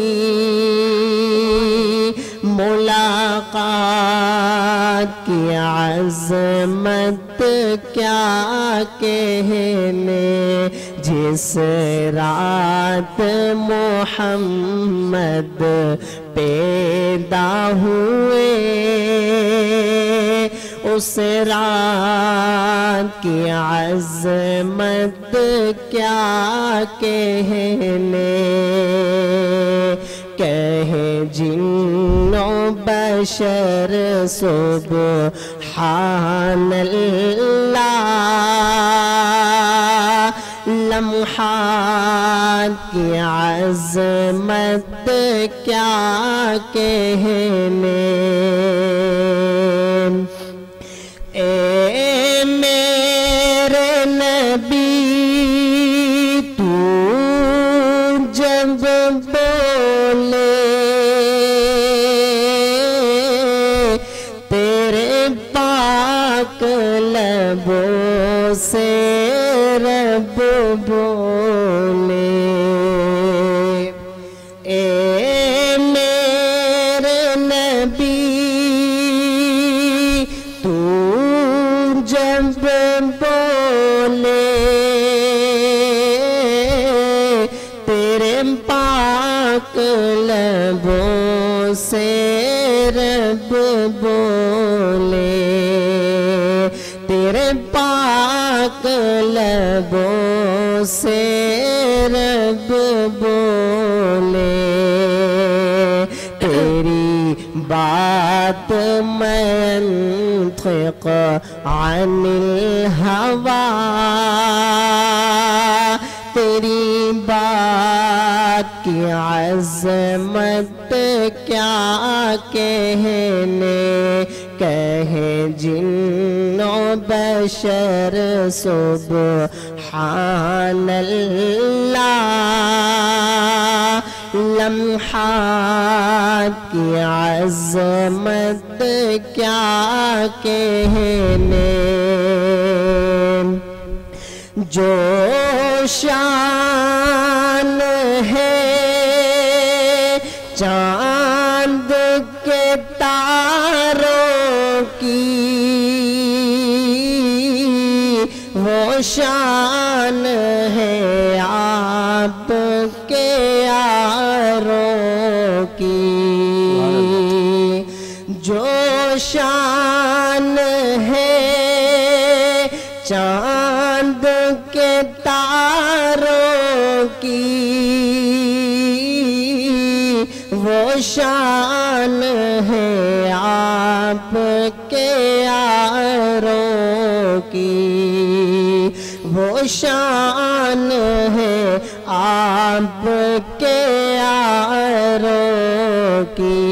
मुलाकात की अज़मत क्या कहने, जिस रात मोहम्मद पैदा हुए उस रात की अज़मत क्या कहे जिन्नो बशर सुब्हानल्लाह। लम्हात की अज़मत क्या कहने, ए मेरे नबी तू जब बोले तेरे पाक लबों से रब बोले। ए मेरे नबी तू जब बोले तेरे पाक लबों से रब बोले, तेरे पाक लबों से रब बोले। तेरी बात मंतिक़ अनिल हवा, तेरी बात की अज़मत क्या कहे जिन्नो बशर सुब्हानल्लाह। लम्हात की अज़मत क्या कहने, जो शान है चांद के तारों की वो शान है आपके यारों की। जो शान है चांद के तारों की वो शान है आपके यारों की, वो शान है आपके यारों की।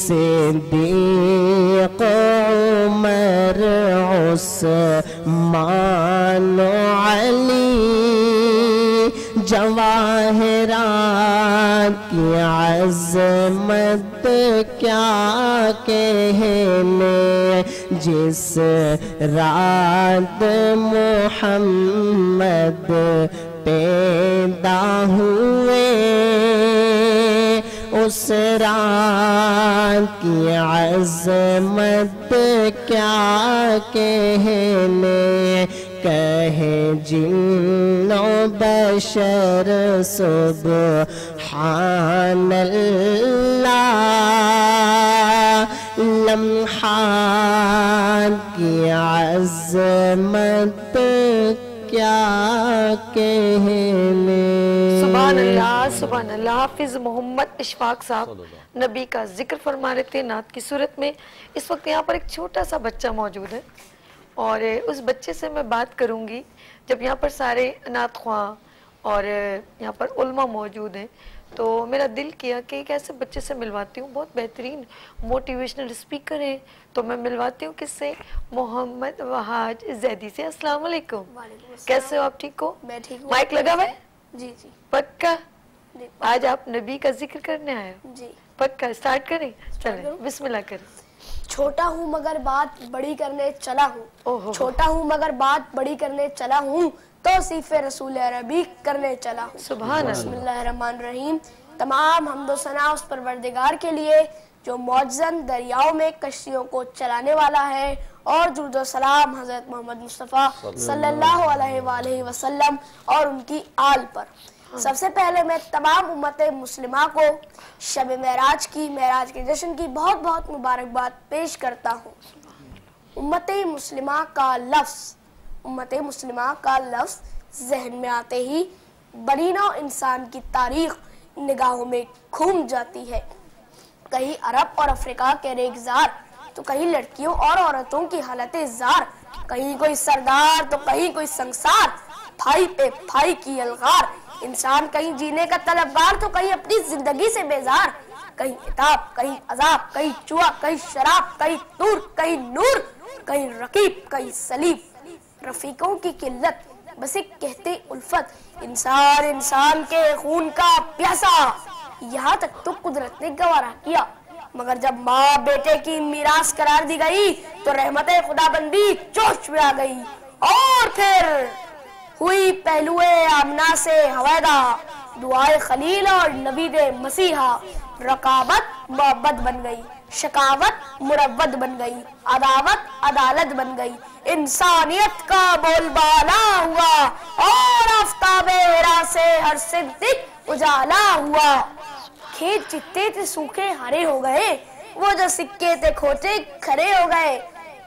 सिद्दीक़ उमर उस्मान अली, जवाहरात की अज़मत क्या कहने, जिस रात मोहम्मद पैदा हुए उस रात की अज़मत क्या कहने, कहे जिन्नो बशर सुब्हानल्लाह। लम्हात की अज़मत क्या कहने। सुभान अल्लाह। हाफिज मोहम्मद इशफाक साहब नबी का जिक्र फरमा रहे थे नात की सूरत में। इस वक्त यहाँ पर एक छोटा सा बच्चा मौजूद है और उस बच्चे से मैं बात करूँगी। जब यहाँ पर सारे अनाथ ख्वां और यहाँ पर उल्मा मौजूद हैं तो मेरा दिल किया कि एक ऐसे बच्चे से मिलवाती हूँ, बहुत बेहतरीन मोटिवेशनल स्पीकर हैं। तो मैं मिलवाती हूँ किससे, मोहम्मद वहाज ज़ैदी से। अस्सलाम वालेकुम। कैसे हो आप, ठीक हो? मैं ठीक हूँ। माइक लगा हुआ है? जी जी। पक्का आज आप नबी का जिक्र करने आए हो? जी पक्का। स्टार्ट करें? चलें, बिस्मिल्लाह करें। छोटा हूँ मगर बात बड़ी करने चला हूँ, छोटा हूँ मगर बात बड़ी करने चला हूँ, तो सिफ़े रसूल अरबी करने चला हूँ। सुभान अल्लाह। रहमान रहीम। तमाम हम्दो सना उस परवरदिगार के लिए जो मौजन दरियाओं में कश्तियों को चलाने वाला है और दुरूद और सलाम हज़रत मोहम्मद मुस्तफ़ा सल्लल्लाहु अलैहि वसल्लम और उनकी आल पर। सबसे पहले मैं तमाम उम्मत मुस्लिमा को शब-ए-मिराज की महराज के जश्न की बहुत बहुत मुबारकबाद पेश करता हूँ। उम्मत मुस्लिमा का लफ्ज़ जहन में आते ही बनीनो इंसान की तारीख निगाहों में घूम जाती है। कहीं अरब और अफ्रीका के रेगजार तो कहीं लड़कियों और औरतों की हालतें जार, कहीं कोई सरदार तो कहीं कोई संसार, भाई पे भाई की अलगार, इंसान कहीं जीने का तलबगार तो कहीं अपनी जिंदगी से बेजार, कहीं इताब कहीं अजाब, कहीं चुआ कहीं शराब, कहीं तूर कहीं नूर, कहीं रकीब कहीं सलीब, रफीकों की किल्लत बस एक कहते उल्फत, इंसान इंसान के खून का प्यासा। यहाँ तक तो कुदरत ने गवारा किया, मगर जब माँ बेटे की मीरास करार दी गई तो रहमतें खुदाबंदी जोश में आ गई। और फिर हुई पहलुए आमना से हवादा, दुआए खलील और नबीदे मसीहा, रकाबत मोहब्बत बन गई, शकावत मुरवत बन गई, अदावत अदालत बन गई, इंसानियत का बोलबाला हुआ और आफ़ताब-ए-हिरा से हर सिद्दिक उजाला हुआ। खेत जितने थे सूखे हरे हो गए, वो जो सिक्के थे खोटे खरे हो गए।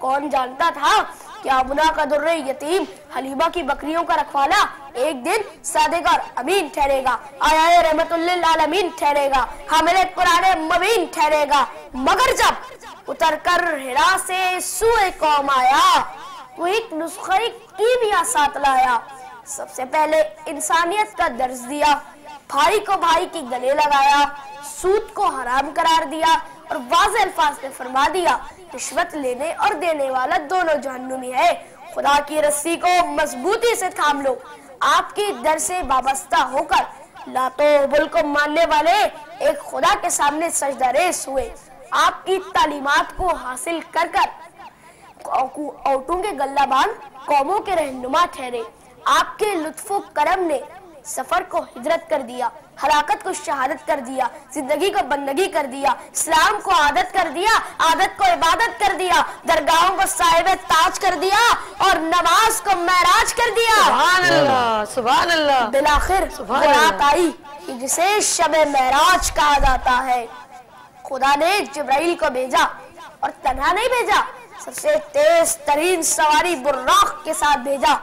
कौन जानता था कि अबुना का दुर्रे यतीम, हलीमा की बकरियों का रखवाला एक दिन सादिक और अमीन ठहरेगा, आया रहमतुल्लिल आलमीन ठहरेगा, हमारे पुराने मबीन ठहरेगा। मगर जब उतरकर हिरा से सूए कौम आया तो एक नुस्खा की भी साथ लाया। सबसे पहले इंसानियत का दर्ज दिया, भाई को भाई की गले लगाया, सूद को हराम करार दिया और वाज़े अल्फाज में फरमा दिया, रिश्वत लेने और देने वाला दोनों जहन्नुमी है। खुदा की रस्सी को मजबूती से थाम लो, आपकी दर से वाबस्ता होकर लातो बुल को मानने वाले एक खुदा के सामने सजदारेस हुए। आपकी तालीमात को हासिल कर औटों के गल्लाबान कौमों के रहनुमा ठहरे। आपके लुत्फो करम ने सफर को हिजरत कर दिया, हलाकत को शहादत कर दिया, जिंदगी को बंदगी कर दिया, इस्लाम को आदत कर दिया, आदत को इबादत कर दिया, दरगाहों को साहिब ताज कर दिया और नमाज को महराज कर दिया। सुभान अल्लाह, सुभान अल्लाह। बिलाखिर वो रात आई कि जिसे शबे महराज कहा जाता है। खुदा ने जिब्राइल को भेजा और तन्हा नहीं भेजा, सबसे तेज तरीन सवारी बुर्राक के साथ भेजा।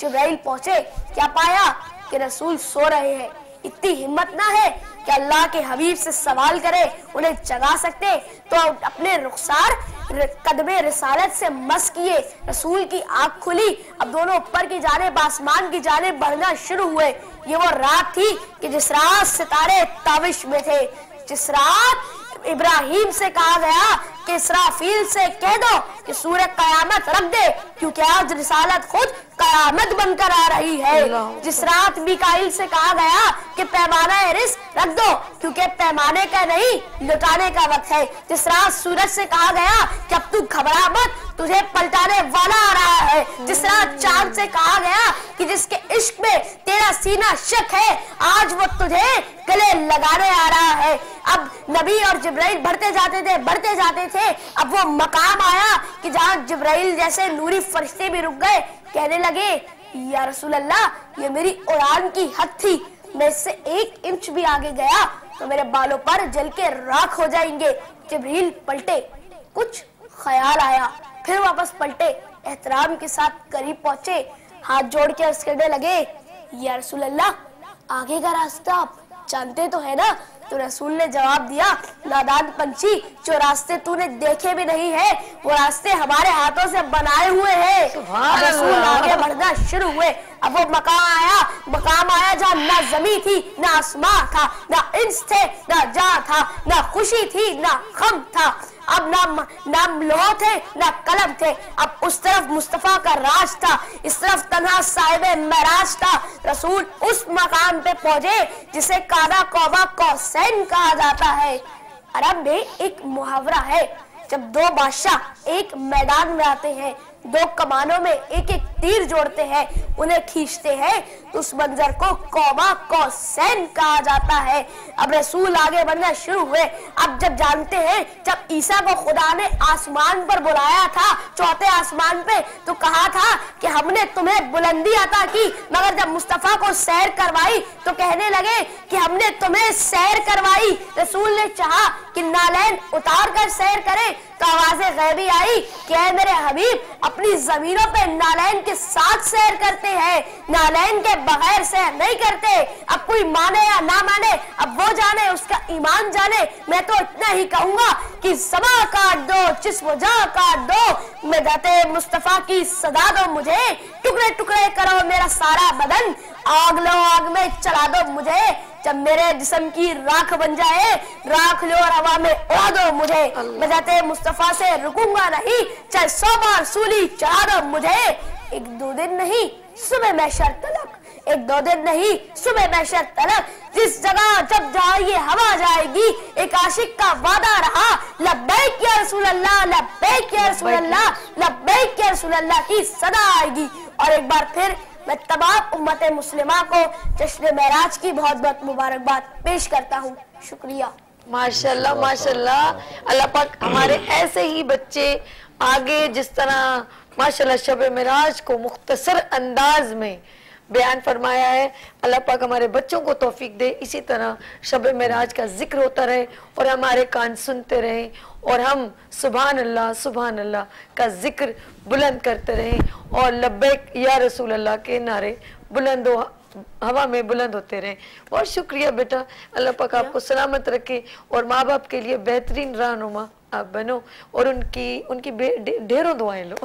जिब्राइल पहुंचे, क्या पाया कि रसूल सो रहे हैं। इतनी हिम्मत ना है कि अल्लाह के हबीब से सवाल करे, उन्हें जगा सकते तो अपने रुखसार कदमे रिसालत से मस किए। रसूल की आंख खुली, अब दोनों ऊपर की जानेब आसमान की जानेब बढ़ना शुरू हुए। ये वो रात थी कि जिस रात सितारे ताविश में थे, जिस रात इब्राहिम से कहा गया कि इसराफील से कह दो कि सूरज कयामत रख दे, क्योंकि आज रिसालत खुद कयामत बनकर आ रही है। जिस रात मिकाइल से कहा गया कि पैमाना रिस्क रख दो, क्योंकि पैमाने का नहीं लुटाने का वक्त है। जिस रात सूरज से कहा गया कि अब तू घबरा मत, तुझे पलटाने वाला आ रहा है। जिस रात चांद से कहा गया कि जिसके इश्क में तेरा सीना शक है, आज वो तुझे गले लगाने आ रहा है। अब नबी और जिब्राइल बढ़ते जाते थे। अब वो मकाम आया कि जहाँ जिब्राइल जैसे नूरी फरिश्ते भी रुक गए, कहने लगे या रसूल अल्लाह, ये मेरी उड़ान की हद थी, मैं इससे एक इंच भी आगे गया तो मेरे बालों पर जल के राख हो जाएंगे। जिब्राइल पलटे, कुछ ख्याल आया, फिर वापस पलटे, एहतराम के साथ करीब पहुंचे, हाथ जोड़ के अर्ज करने लगे या रसूल अल्लाह, आगे का रास्ता आप जानते तो है ना। तो रसूल ने जवाब दिया, नादान पंछी, जो रास्ते तूने देखे भी नहीं है वो रास्ते हमारे हाथों से बनाए हुए हैं। रसूल आगे बढ़ना शुरू हुए। अब वो मकाम आया जहाँ ना जमी थी, ना आसमां था, ना इंस थे, ना जा था, ना खुशी थी, ना गम था। अब ना लोह थे, ना कलम थे। अब उस तरफ मुस्तफ़ा का राज था, इस तरफ तन्हा साहिब-ए-मिराज था। रसूल उस मकाम पे पहुंचे जिसे काबा कौसैन कहा जाता है। अरब में एक मुहावरा है, जब दो बादशाह एक मैदान में आते हैं दो कमानों में एक एक तीर जोड़ते हैं, उन्हें खींचते हैं, तो उस मंजर को कौमा कौसैन कहा जाता है। अब रसूल आगे बढ़ना शुरू हुए। अब जब जानते हैं जब ईसा को खुदा ने आसमान पर बुलाया था, चौथे आसमान पे, तो कहा था कि हमने तुम्हें बुलंदी अता की, मगर जब मुस्तफा को सैर करवाई तो कहने लगे कि हमने तुम्हें सैर करवाई। रसूल ने चाहा कि नालैन उतार कर सैर करे, तो आवाज़े गैबी आई कि ऐ मेरे हबीब, अपनी जमीनों पे नालैन के साथ सैर करते हैं, नालैन के बगैर सैर नहीं करते। अब कोई माने या ना माने, अब वो जाने, उसका ईमान जाने। मैं तो इतना ही कहूँगा कि समा काट दो, जिस्म जान काट दो, मैं दाते मुस्तफा की सदा दो मुझे, टुकड़े टुकड़े करो मेरा सारा बदन, आग लो आग में चला दो मुझे, जब मेरे जिस्म की राख बन जाए, राख लो और हवा में उड़ा दो मुझे, मैं दाते मुस्तफा से रुकूंगा नहीं, चाहे 100 बार सूली चढ़ा दो मुझे। एक दो दिन नहीं सुबह महशर तलक, एक दो दिन नहीं सुबह महशर तलक, जिस जगह जब जहाँ ये हवा जाएगी, एक आशिक का वादा रहा, लब्बैक या रसूल अल्लाह, लब्बैक या रसूल अल्लाह, लब्बैक या रसूल अल्लाह की सदा आएगी। और एक बार फिर मैं तमाम उम्मत मुस्लिमा को जश्न महराज की बहुत बहुत मुबारकबाद पेश करता हूँ। शुक्रिया। माशाल्लाह माशाल्लाह, अल्लाह पाक हमारे ऐसे ही बच्चे आगे जिस तरह माशाल्लाह शब-ए-मिराज को मुख्तसर अंदाज में बयान फरमाया है, अल्लाह पाक हमारे बच्चों को तौफीक दे, इसी तरह शब-ए-मिराज का जिक्र होता रहे और हमारे कान सुनते रहे और हम सुभान अल्लाह का जिक्र बुलंद करते रहे और लब्बैक या रसूल अल्लाह के नारे बुलंद हो हवा में बुलंद होते रहे। बहुत शुक्रिया बेटा, अल्लाह पाक आपको सलामत रखे और माँ बाप के लिए बेहतरीन रहनुमा आप बनो और उनकी ढेरों दुआएं लो।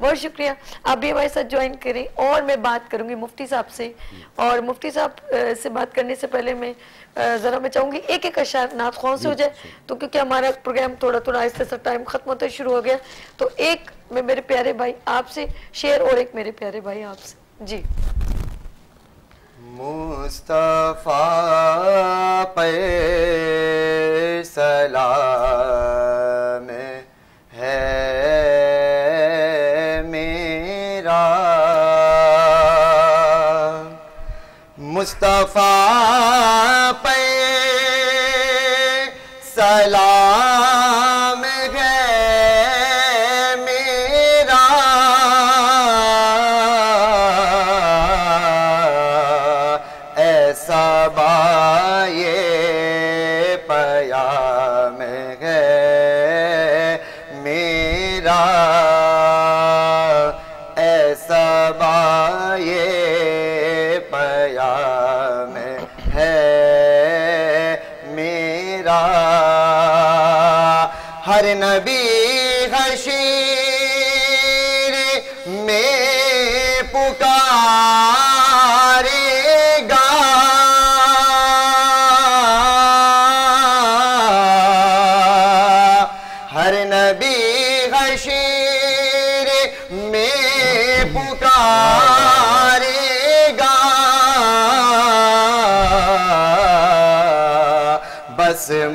बहुत शुक्रिया। आप भी हमारे साथ ज्वाइन करें और मैं बात करूंगी मुफ्ती साहब से, और मुफ्ती साहब से बात करने से पहले मैं ज़रा मैं चाहूँगी एक एक अशार नात ख़ौन से हो जाए, तो क्योंकि हमारा प्रोग्राम थोड़ा थोड़ा आहिस्ते से टाइम ख़त्म होता शुरू हो गया, तो एक मैं मेरे प्यारे भाई आपसे शेर और एक मेरे प्यारे भाई आपसे। जी। मुस्तफा पे सलाम है मेरा, मुस्तफा पे सलाम है मेरा, ऐसा बाए पयाम है मेरा, ऐसा बाए पयाम है मेरा। हर नबी हशीर में पुकार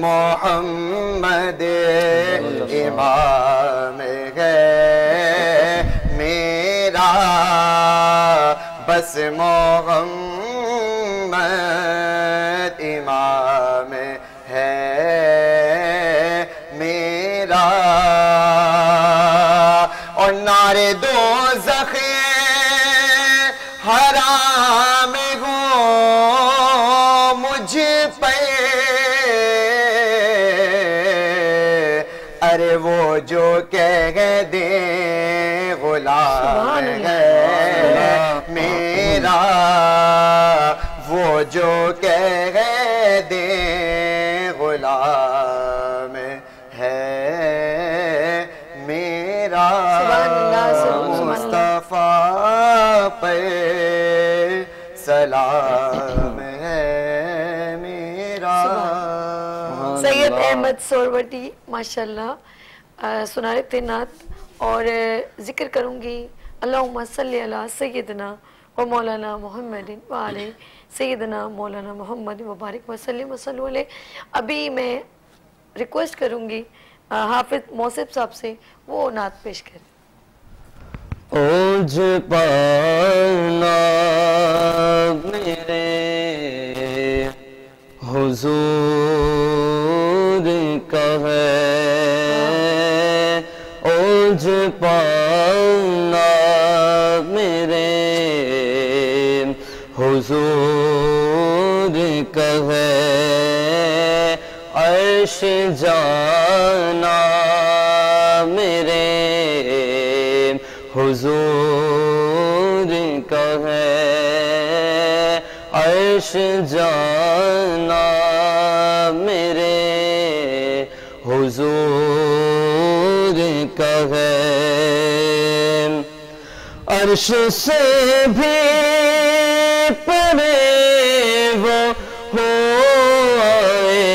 मोहम्मद इमाम है मेरा, बस मोहम्मद इमाम है मेरा। और नारे दोज़ख हराम हो मुझ पे, अरे वो जो कह दे गुलाम है मेरा, वो जो कह दे गुलाम है मेरा। मुस्तफा पे सलाम है मेरा। सैयद अहमद सोहरवर्दी माशाल्लाह सुना रहे थे नात, और जिक्र करूँगी अल्लाहुम्मा सल्ली अला सय्यदना व मौलाना मोहम्मद व आले सय्यदना मौलाना मोहम्मद मुबारक वसल्लम वसल्लु अलैहि। अभी मैं रिक्वेस्ट करूँगी हाफिज मोसफ साहब से, वो नात पेश करें। ओझ पाना मेरे हुजूर का है, ओझ पाना मेरे हुजूर का है, अर्श जाना मेरे हुजूर का है, अर्श जाना मेरे हुजूर का है, अर्श से भी परे वो हो आए,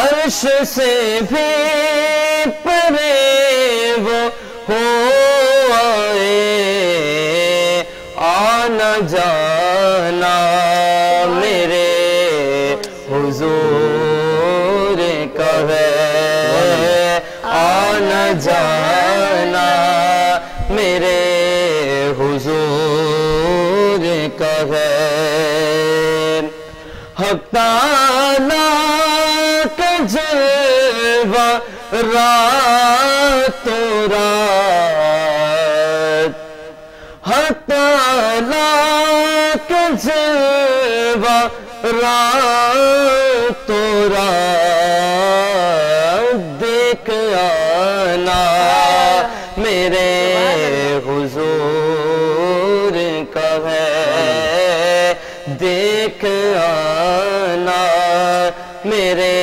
अर्श से भी परे वो हो आए, आना जाना मेरे हुजूर का है, आना जाना मेरे हुजूर का है, हक़ ताला का जलवा रातों रात, हक़ ताला का जलवा रातों रात, देख आना मेरे हुजूर का है, देख आना मेरे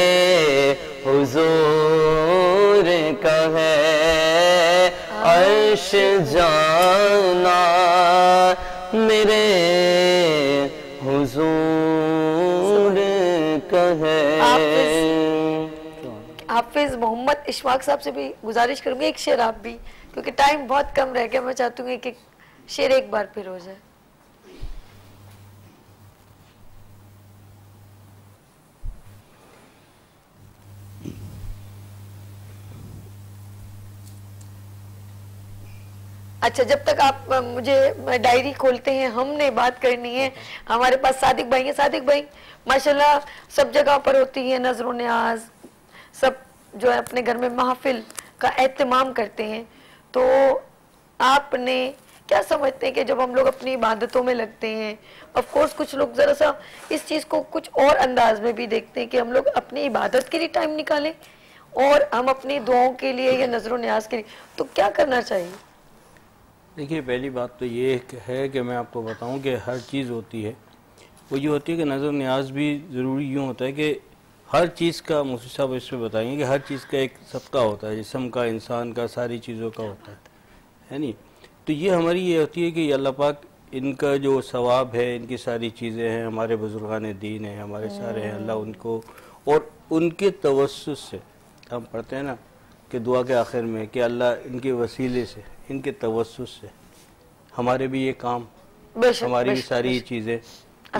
हुजूर का है, अर्श जाना मेरे हुजूर का है। हाफिज मोहम्मद इशफाक साहब से भी गुजारिश करूंगी एक शेर आप भी, क्योंकि टाइम बहुत कम रह गया, मैं चाहती हूँ कि शेर एक बार फिर हो जाए। अच्छा, जब तक आप मुझे डायरी खोलते हैं, हमने बात करनी है। हमारे पास सादिक भाई हैं। सादिक भाई माशाल्लाह सब जगह पर होती है नजर न्याज, सब जो है अपने घर में महफिल का एहतमाम करते हैं, तो आपने क्या समझते हैं कि जब हम लोग अपनी इबादतों में लगते हैं, ऑफ कोर्स कुछ लोग ज़रा सा इस चीज़ को कुछ और अंदाज में भी देखते हैं कि हम लोग अपनी इबादत के लिए टाइम निकालें और हम अपनी दुआओं के लिए या नजर न्याज के लिए, तो क्या करना चाहिए? देखिए, पहली बात तो ये है कि मैं आपको बताऊं कि हर चीज़ होती है वो ये होती है कि नज़र न्याज भी ज़रूरी यूँ होता है कि हर चीज़ का, मुफ्ती साहब इस पर बताएंगे कि हर चीज़ का एक सबका होता है, जिस्म का, इंसान का, सारी चीज़ों का होता है नी। तो ये हमारी ये होती है कि अल्लाह पाक इनका जो सवाब है, इनकी सारी चीज़ें हैं, हमारे बुजुर्गान दीन हैं, हमारे सारे हैं, अल्लाह उनको और उनके तवस्सुल से हम पढ़ते हैं ना कि दुआ के आखिर में कि अल्लाह इनके वसीले से, इनके तवस्सुल से हमारे भी ये काम, हमारी भी सारी चीज़ें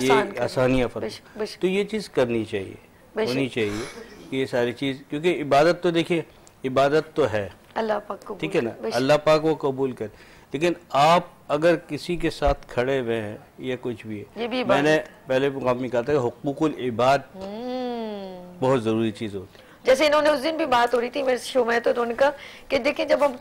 ये आसानियाँ फरमा। तो ये चीज़ करनी चाहिए, होनी चाहिए कि ये सारी चीज़, क्योंकि इबादत तो देखिए इबादत तो है, अल्लाह पाक को, ठीक है ना, अल्लाह पाक वो कबूल करे, लेकिन आप अगर किसी के साथ खड़े हुए हैं या कुछ भी है, मैंने पहले मुकाम में कहा था कि हुकूकुल इबाद बहुत ज़रूरी चीज़ होती है। जैसे इन्होंने उस दिन भी बात हो रही थी मेरे शो में, तो उन्होंने कहा कि देखिए जब हम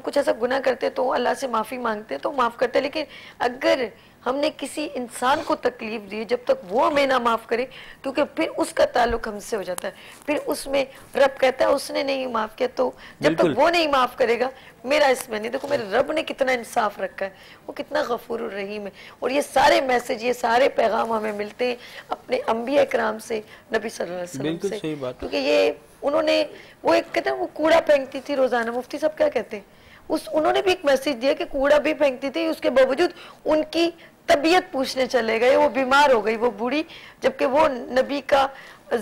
कुछ ऐसा गुनाह करते हैं तो अल्लाह से माफ़ी मांगते हैं तो माफ़ करते हैं, लेकिन अगर हमने किसी इंसान को तकलीफ दी जब तक वो हमें ना माफ़ करे, क्योंकि फिर उसका ताल्लुक हमसे हो जाता है, फिर उसमें रब कहता है उसने नहीं माफ़ किया, तो जब तक वो नहीं माफ़ करेगा मेरा इसमें नहीं, देखो मेरे रब ने कितना इंसाफ रखा है, वो कितना गफूर रहीम है। और ये सारे मैसेज, ये सारे पैगाम हमें मिलते हैं अपने अंबिया इकराम से, नबी सल्लल्लाहु अलैहि वसल्लम से, क्योंकि ये उन्होंने वो एक कहते हैं वो कूड़ा फेंकती थी रोज़ाना, मुफ्ती साहब क्या कहते हैं उस, उन्होंने भी एक मैसेज दिया कि कूड़ा भी फेंकती थी, उसके बावजूद उनकी तबीयत पूछने चले गए, वो बीमार हो गई वो बूढ़ी, जबकि वो नबी का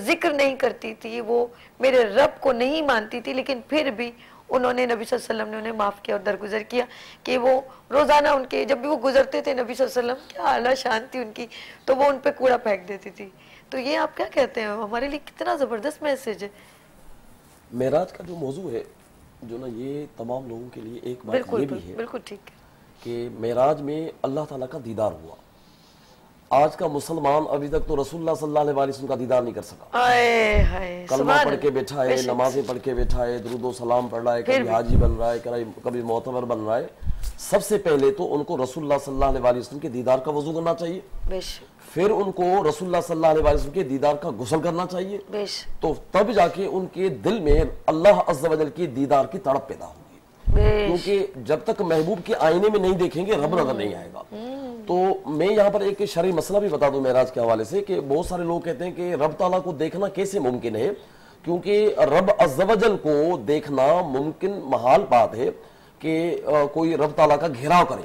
जिक्र नहीं करती थी, वो मेरे रब को नहीं मानती थी, लेकिन फिर भी उन्होंने नबी सल्लल्लाहु अलैहि वसल्लम ने उन्हें माफ़ किया और दरगुजर किया कि वो रोज़ाना उनके जब भी वो गुजरते थे नबी सल्लल्लाहु अलैहि वसल्लम, क्या आला शान थी उनकी, तो वो उन पर कूड़ा फेंक देती थी। तो ये आप क्या कहते हैं, हमारे लिए कितना ज़बरदस्त मैसेज है। मेराज का जो मौजू है जो ना ये तमाम लोगों के लिए एक बात ये भी है, बिल्कुल ठीक है, कि मेराज में अल्लाह ताला का दीदार हुआ। आज का मुसलमान अभी तक तो रसूलुल्लाह सल्लल्लाहु अलैहि वसल्लम का दीदार नहीं कर सका। आए हाय, कलमा पढ़ के बैठा है, नमाजें पढ़ के बैठा है, दुरूद व सलाम पढ़ रहा है, कभी हाजी बन रहा है, कभी मोतबर बन रहा है। सबसे पहले तो उनको रसूलुल्लाह सल्लल्लाहु अलैहि वसल्लम के दीदार का वजू करना चाहिए, फिर उनको रसूलुल्लाह सल्लल्लाहु अलैहि वसल्लम के दीदार का गुसल करना चाहिए, तो तब जाके उनके दिल में अल्लाह अज़्ज़ा वजल के दीदार की तड़प पैदा होगी। क्योंकि जब तक महबूब के आईने में नहीं देखेंगे रब नजर नहीं आएगा। तो मैं यहाँ पर एक शरई मसला भी बता दूं मेराज के हवाले से, कि बहुत सारे लोग कहते हैं कि रब ताला को देखना कैसे मुमकिन है, क्योंकि रब अज़्ज़ा वजल को देखना मुमकिन महाल बात है कि कोई रब ताला का घेराव करे।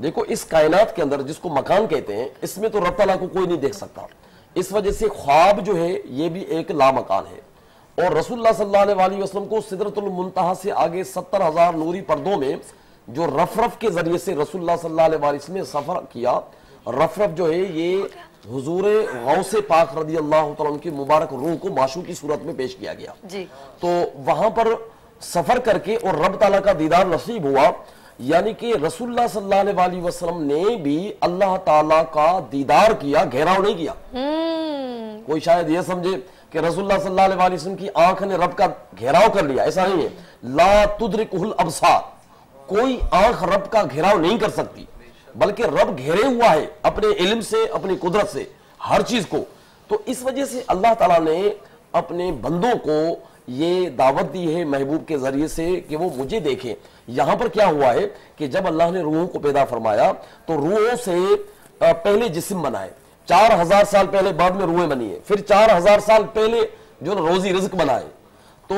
देखो इस कायनात के अंदर जिसको मकान कहते हैं, इसमें तो रब ताला को कोई नहीं देख सकता। इस वजह से ख्वाब जो है ये भी एक लामकान है। और रसूलुल्लाह सल्लल्लाहु अलैहि वसल्लम को सिद्रतुल मुंतहा से आगे 70,000 नूरी पर्दों में जो रफरफ के जरिए से रसूलुल्लाह सल्लल्लाहु अलैहि वसल्लम ने सफर किया, रफरफ जो है ये हुजूर गौसे पाक रदी अल्लाह तआला की मुबारक रूह को माशू की सूरत में पेश किया गया जी। तो वहां पर सफर करके और रब ताला का दीदार नसीब हुआ, यानी कि रसूलुल्लाह सल्लल्लाहु अलैहि वसल्लम ने भी अल्लाह ताला का दीदार किया, घेराव नहीं किया। कोई शायद ये समझे कि रसूलुल्लाह सल्लल्लाहु अलैहि वसल्लम की आंख ने रब का घेराव कर लिया, ऐसा नहीं है। ला तुद्रिकुहुल अब्सार, कोई आंख रब का घेराव नहीं कर सकती, बल्कि रब घेरे हुआ है अपने इल्म से, अपनी कुदरत से, हर चीज को। तो इस वजह से अल्लाह ताला ने अपने बंदों को ये दावत दी है महबूब के जरिए से कि वो मुझे देखें। यहाँ पर क्या हुआ है कि जब अल्लाह ने रूहों को पैदा फरमाया तो रूहों से पहले जिस्म बनाए। 4,000 साल पहले बाद में रूहें बनी है, फिर 4,000 साल पहले जो रोजी रिज्क बनाए। तो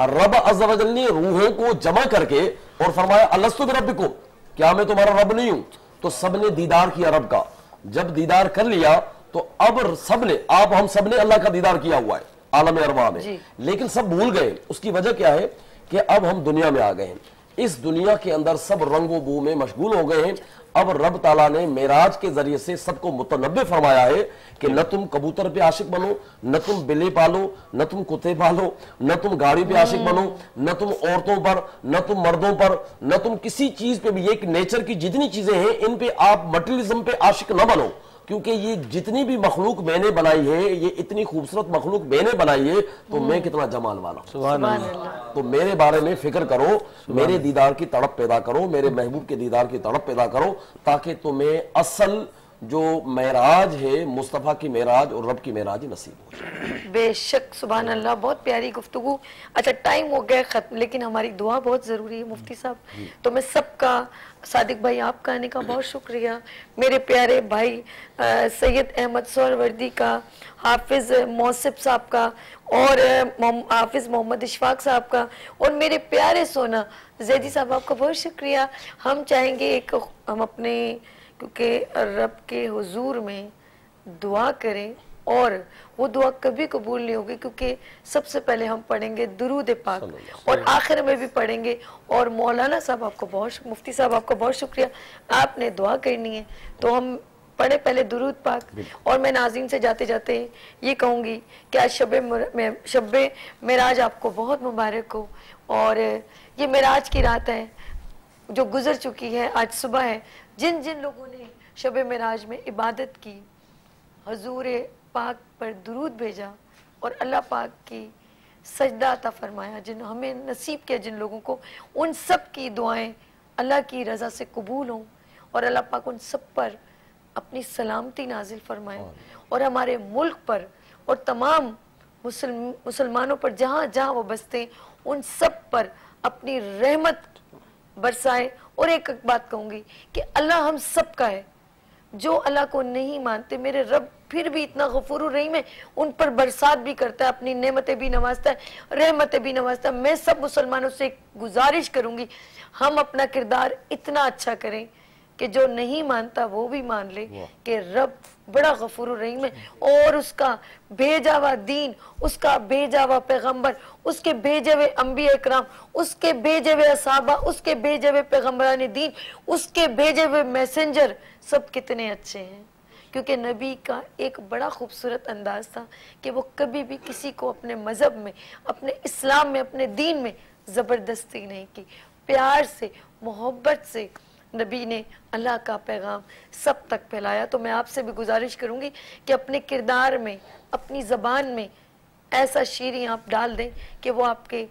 रब अज़्ज़ा वजल ने रूहों को जमा करके और फरमाया अलस्तु बिरब्बिकुम, क्या मैं तुम्हारा रब नहीं हूं? तो सबने दीदार किया रब का। जब दीदार कर लिया तो अब सबने, आप हम सबने अल्लाह का दीदार किया हुआ है आलम अरवाह में, लेकिन सब भूल गए। उसकी वजह क्या है कि अब हम दुनिया में आ गए हैं, इस दुनिया के अंदर सब रंगो बू में मशगूल हो गए हैं। अब रब ताला ने मेराज के जरिए से सबको मुतनब्बे फरमाया है कि न तुम कबूतर पे आशिक बनो, न तुम बिल्ले पालो, न तुम कुत्ते पालो, न तुम गाड़ी पे आशिक बनो, न तुम औरतों पर, न तुम मर्दों पर, न तुम किसी चीज पे भी। एक नेचर की जितनी चीजें हैं इन पे आप मटेरियलिज्म पे आशिक न बनो, क्योंकि ये जितनी भी मखलूक मैंने बनाई है, ये इतनी खूबसूरत मखलूक मैंने बनाई है, तो मैं कितना जमाल वाला। सुभान अल्लाह। तो मेरे बारे में फिक्र करो, मेरे दीदार की तड़प पैदा करो, मेरे महबूब के दीदार की तड़प पैदा करो, ताकि तुम्हें असल जो मेराज है, मुस्तफ़ा की मेराज और रब की मेराज नसीब हो जाए। बेशक, सुभान अल्लाह, बहुत प्यारी गुफ्तगू। अच्छा, टाइम हो गया खत्म, लेकिन हमारी दुआ बहुत ज़रूरी है मुफ्ती साहब। तो मैं सबका, सादिक भाई आपका आने का बहुत शुक्रिया, मेरे प्यारे भाई सैयद अहमद सोहरवर्दी का, हाफिज मोसफ साहब का और हाफिज मोहम्मद इशफाक साहब का, और मेरे प्यारे सोना ज़ैदी साहब आपका बहुत शुक्रिया। हम चाहेंगे एक, हम अपने, क्योंकि रब के हुजूर में दुआ करें और वो दुआ कभी कबूल नहीं होगी, क्योंकि सबसे पहले हम पढ़ेंगे दुरूद पाक और आखिर में भी पढ़ेंगे। और मौलाना साहब आपको बहुत, मुफ्ती साहब आपको बहुत शुक्रिया, आपने दुआ करनी है तो हम पढ़े पहले दुरूद पाक। और मैं नाज़रीन से जाते जाते ये कहूँगी कि आज शब-ए-मिराज आपको बहुत मुबारक हो। और ये मिराज की रात है जो गुजर चुकी है, आज सुबह है। जिन जिन लोगों ने शब-ए-मिराज में इबादत की, हुजूर पाक पर दुरूद भेजा और अल्लाह पाक की सजदा अता फरमाया, जिन हमें नसीब किया, जिन लोगों को, उन सब की दुआएं अल्लाह की रज़ा से कबूल हों और अल्लाह पाक उन सब पर अपनी सलामती नाजिल फरमाए। और हमारे मुल्क पर और तमाम मुसलमानों पर जहाँ जहाँ वो बसते हैं, उन सब पर अपनी रहमत बरसाए। और एक बात कहूँगी कि अल्लाह हम सब का है, जो अल्लाह को नहीं मानते, मेरे रब फिर भी इतना गफूरुर रहीम है, उन पर बरसात भी करता है, अपनी नेमतें भी नवाजता है, रहमतें भी नवाजता है। मैं सब मुसलमानों से एक गुजारिश करूंगी, हम अपना किरदार इतना अच्छा करें कि जो नहीं मानता वो भी मान ले कि रब बड़ा गफूरुर रहीम है, और उसका भेजा हुआ दीन, उसका भेजा हुआ पैगम्बर, उसके भेजे हुए अम्बिया इकराम, उसके भेजे हुए असहाबा, उसके भेजे हुए पैगम्बरान दीन, उसके भेजे हुए मैसेंजर सब कितने अच्छे हैं। क्योंकि नबी का एक बड़ा खूबसूरत अंदाज था कि वो कभी भी किसी को अपने मज़हब में, अपने इस्लाम में, अपने दीन में ज़बरदस्ती नहीं की, प्यार से मोहब्बत से नबी ने अल्लाह का पैगाम सब तक फैलाया। तो मैं आपसे भी गुजारिश करूँगी कि अपने किरदार में अपनी ज़बान में ऐसा शीरी आप डाल दें कि वो आपके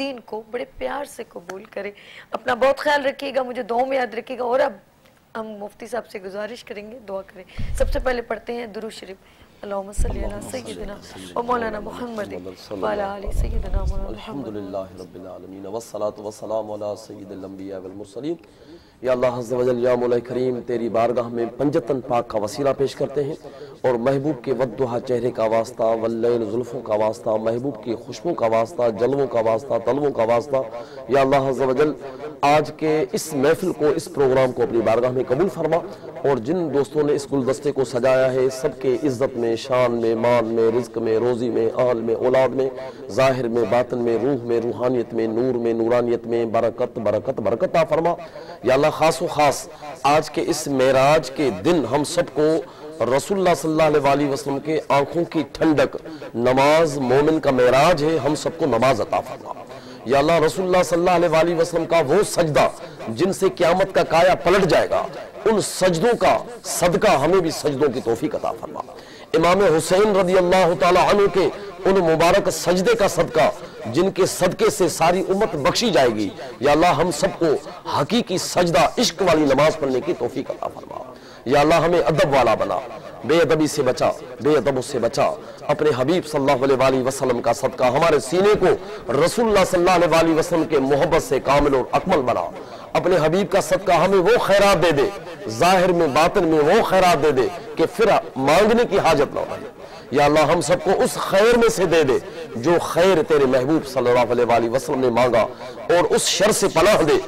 दीन को बड़े प्यार से कबूल करें। अपना बहुत ख्याल रखिएगा, मुझे दुआओं में याद रखिएगा। और अब हम मुफ्ती साहब से गुजारिश करेंगे, दुआ करें। सबसे पहले पढ़ते हैं दुरूद शरीफ, अल्लाहुम्मा सल्ली अला सय्यिदिना व मौलाना मुहम्मद व अला आलि सय्यिदिना मुहम्मद। अल्हम्दुलिल्लाहि रब्बिल आलमीन वस्सलातु वस्सलामु अला सय्यिदिल अंबिया वल मुरसलीन। या अल्लाह अज़्ज़ व जल या मौला करीम, तेरी बारगाह में पंजतन पाक का वसीला पेश करते हैं और महबूब के वद्दुहा चेहरे का वास्ता, वल्लैल जुल्फ़ों का वास्ता, महबूब की खुशबू का वास्ता, जलवों का वास्ता, तलवों का वास्ता। या अल्लाह अज़्ज़ व जल आज के इस महफिल को, इस प्रोग्राम को अपनी बारगाह में कबूल फरमा और जिन दोस्तों ने इस गुलदस्ते को सजाया है सबके इज्जत में, शान में, मान में, रिज्क में, रोज़ी में, आल में, औलाद में, ज़ाहिर में, बातिन में, रूह में, रूहानियत में, नूर में, नूरानियत में बरकत बरकत बरकत अता फरमा। या अल्लाह खास व खास आज के इस मेराज के दिन हम सबको रसूलुल्लाह सल्लल्लाहु अलैहि वसल्लम के आँखों की ठंडक, नमाज मोमिन का मेराज है, हम सबको नमाज अता फरमा। या अल्लाह रसूलुल्लाह सल्लल्लाहु अलैहि वसल्लम का वो सजदा जिनसे क़यामत का काया पलट जाएगा, उन सजदों का सदका हमें भी सजदों की तौफीक अता फरमा। इमाम हुसैन रज़ी अल्लाह ताला अन्हु के उन मुबारक सजदे का सदका जिनके सदके से सारी उम्मत बख्शी जाएगी। या अल्लाह हम सबको हकीकी सजदा इश्क वाली नमाज पढ़ने की तौफीक अता फरमा। या अल्लाह हमें अदब वाला बना, बेअदबी से बचा, बेअदब से बचा। अपने हबीब सल्लल्लाहु अलैहि वसल्लम का सदका हमारे सीने को रसूलुल्लाह सल्लल्लाहु अलैहि वसल्लम के मोहब्बत से कामिल और अकमल बना। अपने हबीब का सदका हमें वो खैरात दे दे, जाहिर में बातिन में वो खैरात दे दे कि फिर मांगने की हाजत ना पड़े। या अल्लाह हम सबको उस खैर में से दे दे जो खैर तेरे महबूब सल्लल्लाहु अलैहि वसल्लम ने मांगा और उस शर से पनाह दे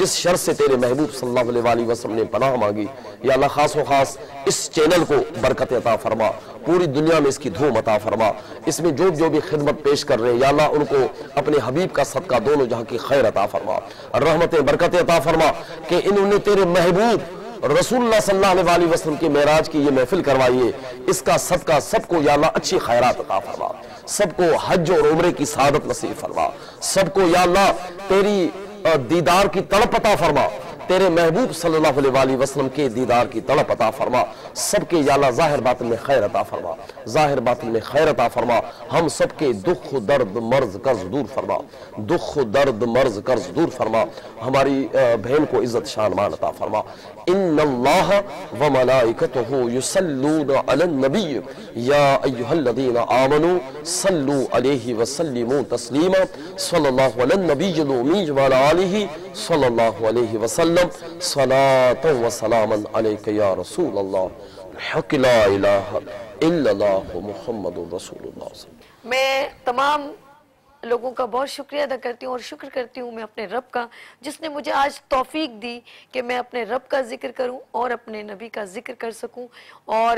जिस शर से तेरे महबूब सल्लल्लाहु अलैहि वसल्लम ने पनाह मांगी। या अल्लाह खास व खास इस चैनल को बरकत अता फरमा, पूरी दुनिया में इसकी धूम अता फरमा। इसमें जो जो भी खिदमत पेश कर रहे हैं या अल्लाह उनको अपने हबीब का सदका दोनों जहाँ की खैर अता फरमा, रहमतें बरकत अता फरमा कि इन्होंने तेरे महबूब रसूलुल्लाह सल्लल्लाहु अलैहि वसल्लम की मेराज की ये महफिल करवाई है, इसका सदका सबको या अल्लाह अच्छी खैरात अता फरमा, सबको हज और उम्रे की सआदत नसीब फरमा, सबको या अल्लाह तेरी दीदार की तड़प अता फरमा, तेरे महबूब सल्लल्लाहु अलैहि वसल्लम के दीदार की तड़प अता फरमा, सबके या अल्लाह ज़ाहिर बातिन में खैर अता फरमा, ज़ाहिर बातिन में खैर अता फरमा। हम सबके दुख दर्द मर्ज कर्ज दूर फरमा, दुख दर्द मर्ज कर्ज दूर फरमा। हमारी बहन को इज्जत शान मान अता फरमा। इन्नल्लाह व मलाइकतहु युसल्लून अलन नबी या अय्युहल्लज़ीना आमनू सल्लू अलैहि व सल्लिमू तस्लीमा सल्लल्लाहु अलन नबीयिल उम्मी व अला आलिहि सल्लल्लाहु अलैहि वसल्लम। मैं तमाम लोगों का बहुत शुक्रिया अदा करती हूँ और शुक्र करती हूँ मैं अपने रब का जिसने मुझे आज तौफीक दी कि मैं अपने रब का जिक्र करूँ और अपने नबी का जिक्र कर सकूँ। और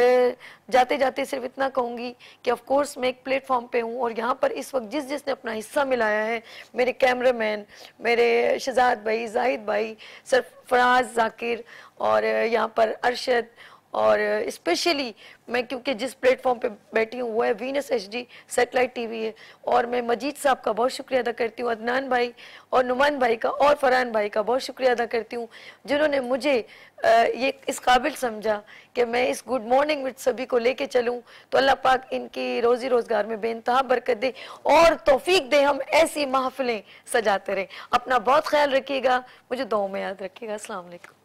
जाते जाते सिर्फ इतना कहूँगी कि ऑफ कोर्स मैं एक प्लेटफॉर्म पे हूँ और यहाँ पर इस वक्त जिस जिसने अपना हिस्सा मिलाया है, मेरे कैमरामैन, मेरे शहजाद भाई, जाहिद भाई, सरफराज, जाकिर और यहाँ पर अरशद, और स्पेशली मैं क्योंकि जिस प्लेटफॉर्म पे बैठी हूँ वो है वीनस HD सेटेलाइट TV है, और मैं मजीद साहब का बहुत शुक्रिया अदा करती हूँ, अदनान भाई और नुमान भाई का और फरहान भाई का बहुत शुक्रिया अदा करती हूँ जिन्होंने मुझे ये इस काबिल समझा कि मैं इस गुड मॉर्निंग विद सभी को लेके चलूँ। तो अल्लाह पाक इनकी रोज़ी रोज़गार में बेइंतहा बरकत दे और तौफीक दे हम ऐसी महफिलें सजाते रहें। अपना बहुत ख्याल रखिएगा, मुझे दुआओं में याद रखिएगा। अस्सलाम वालेकुम।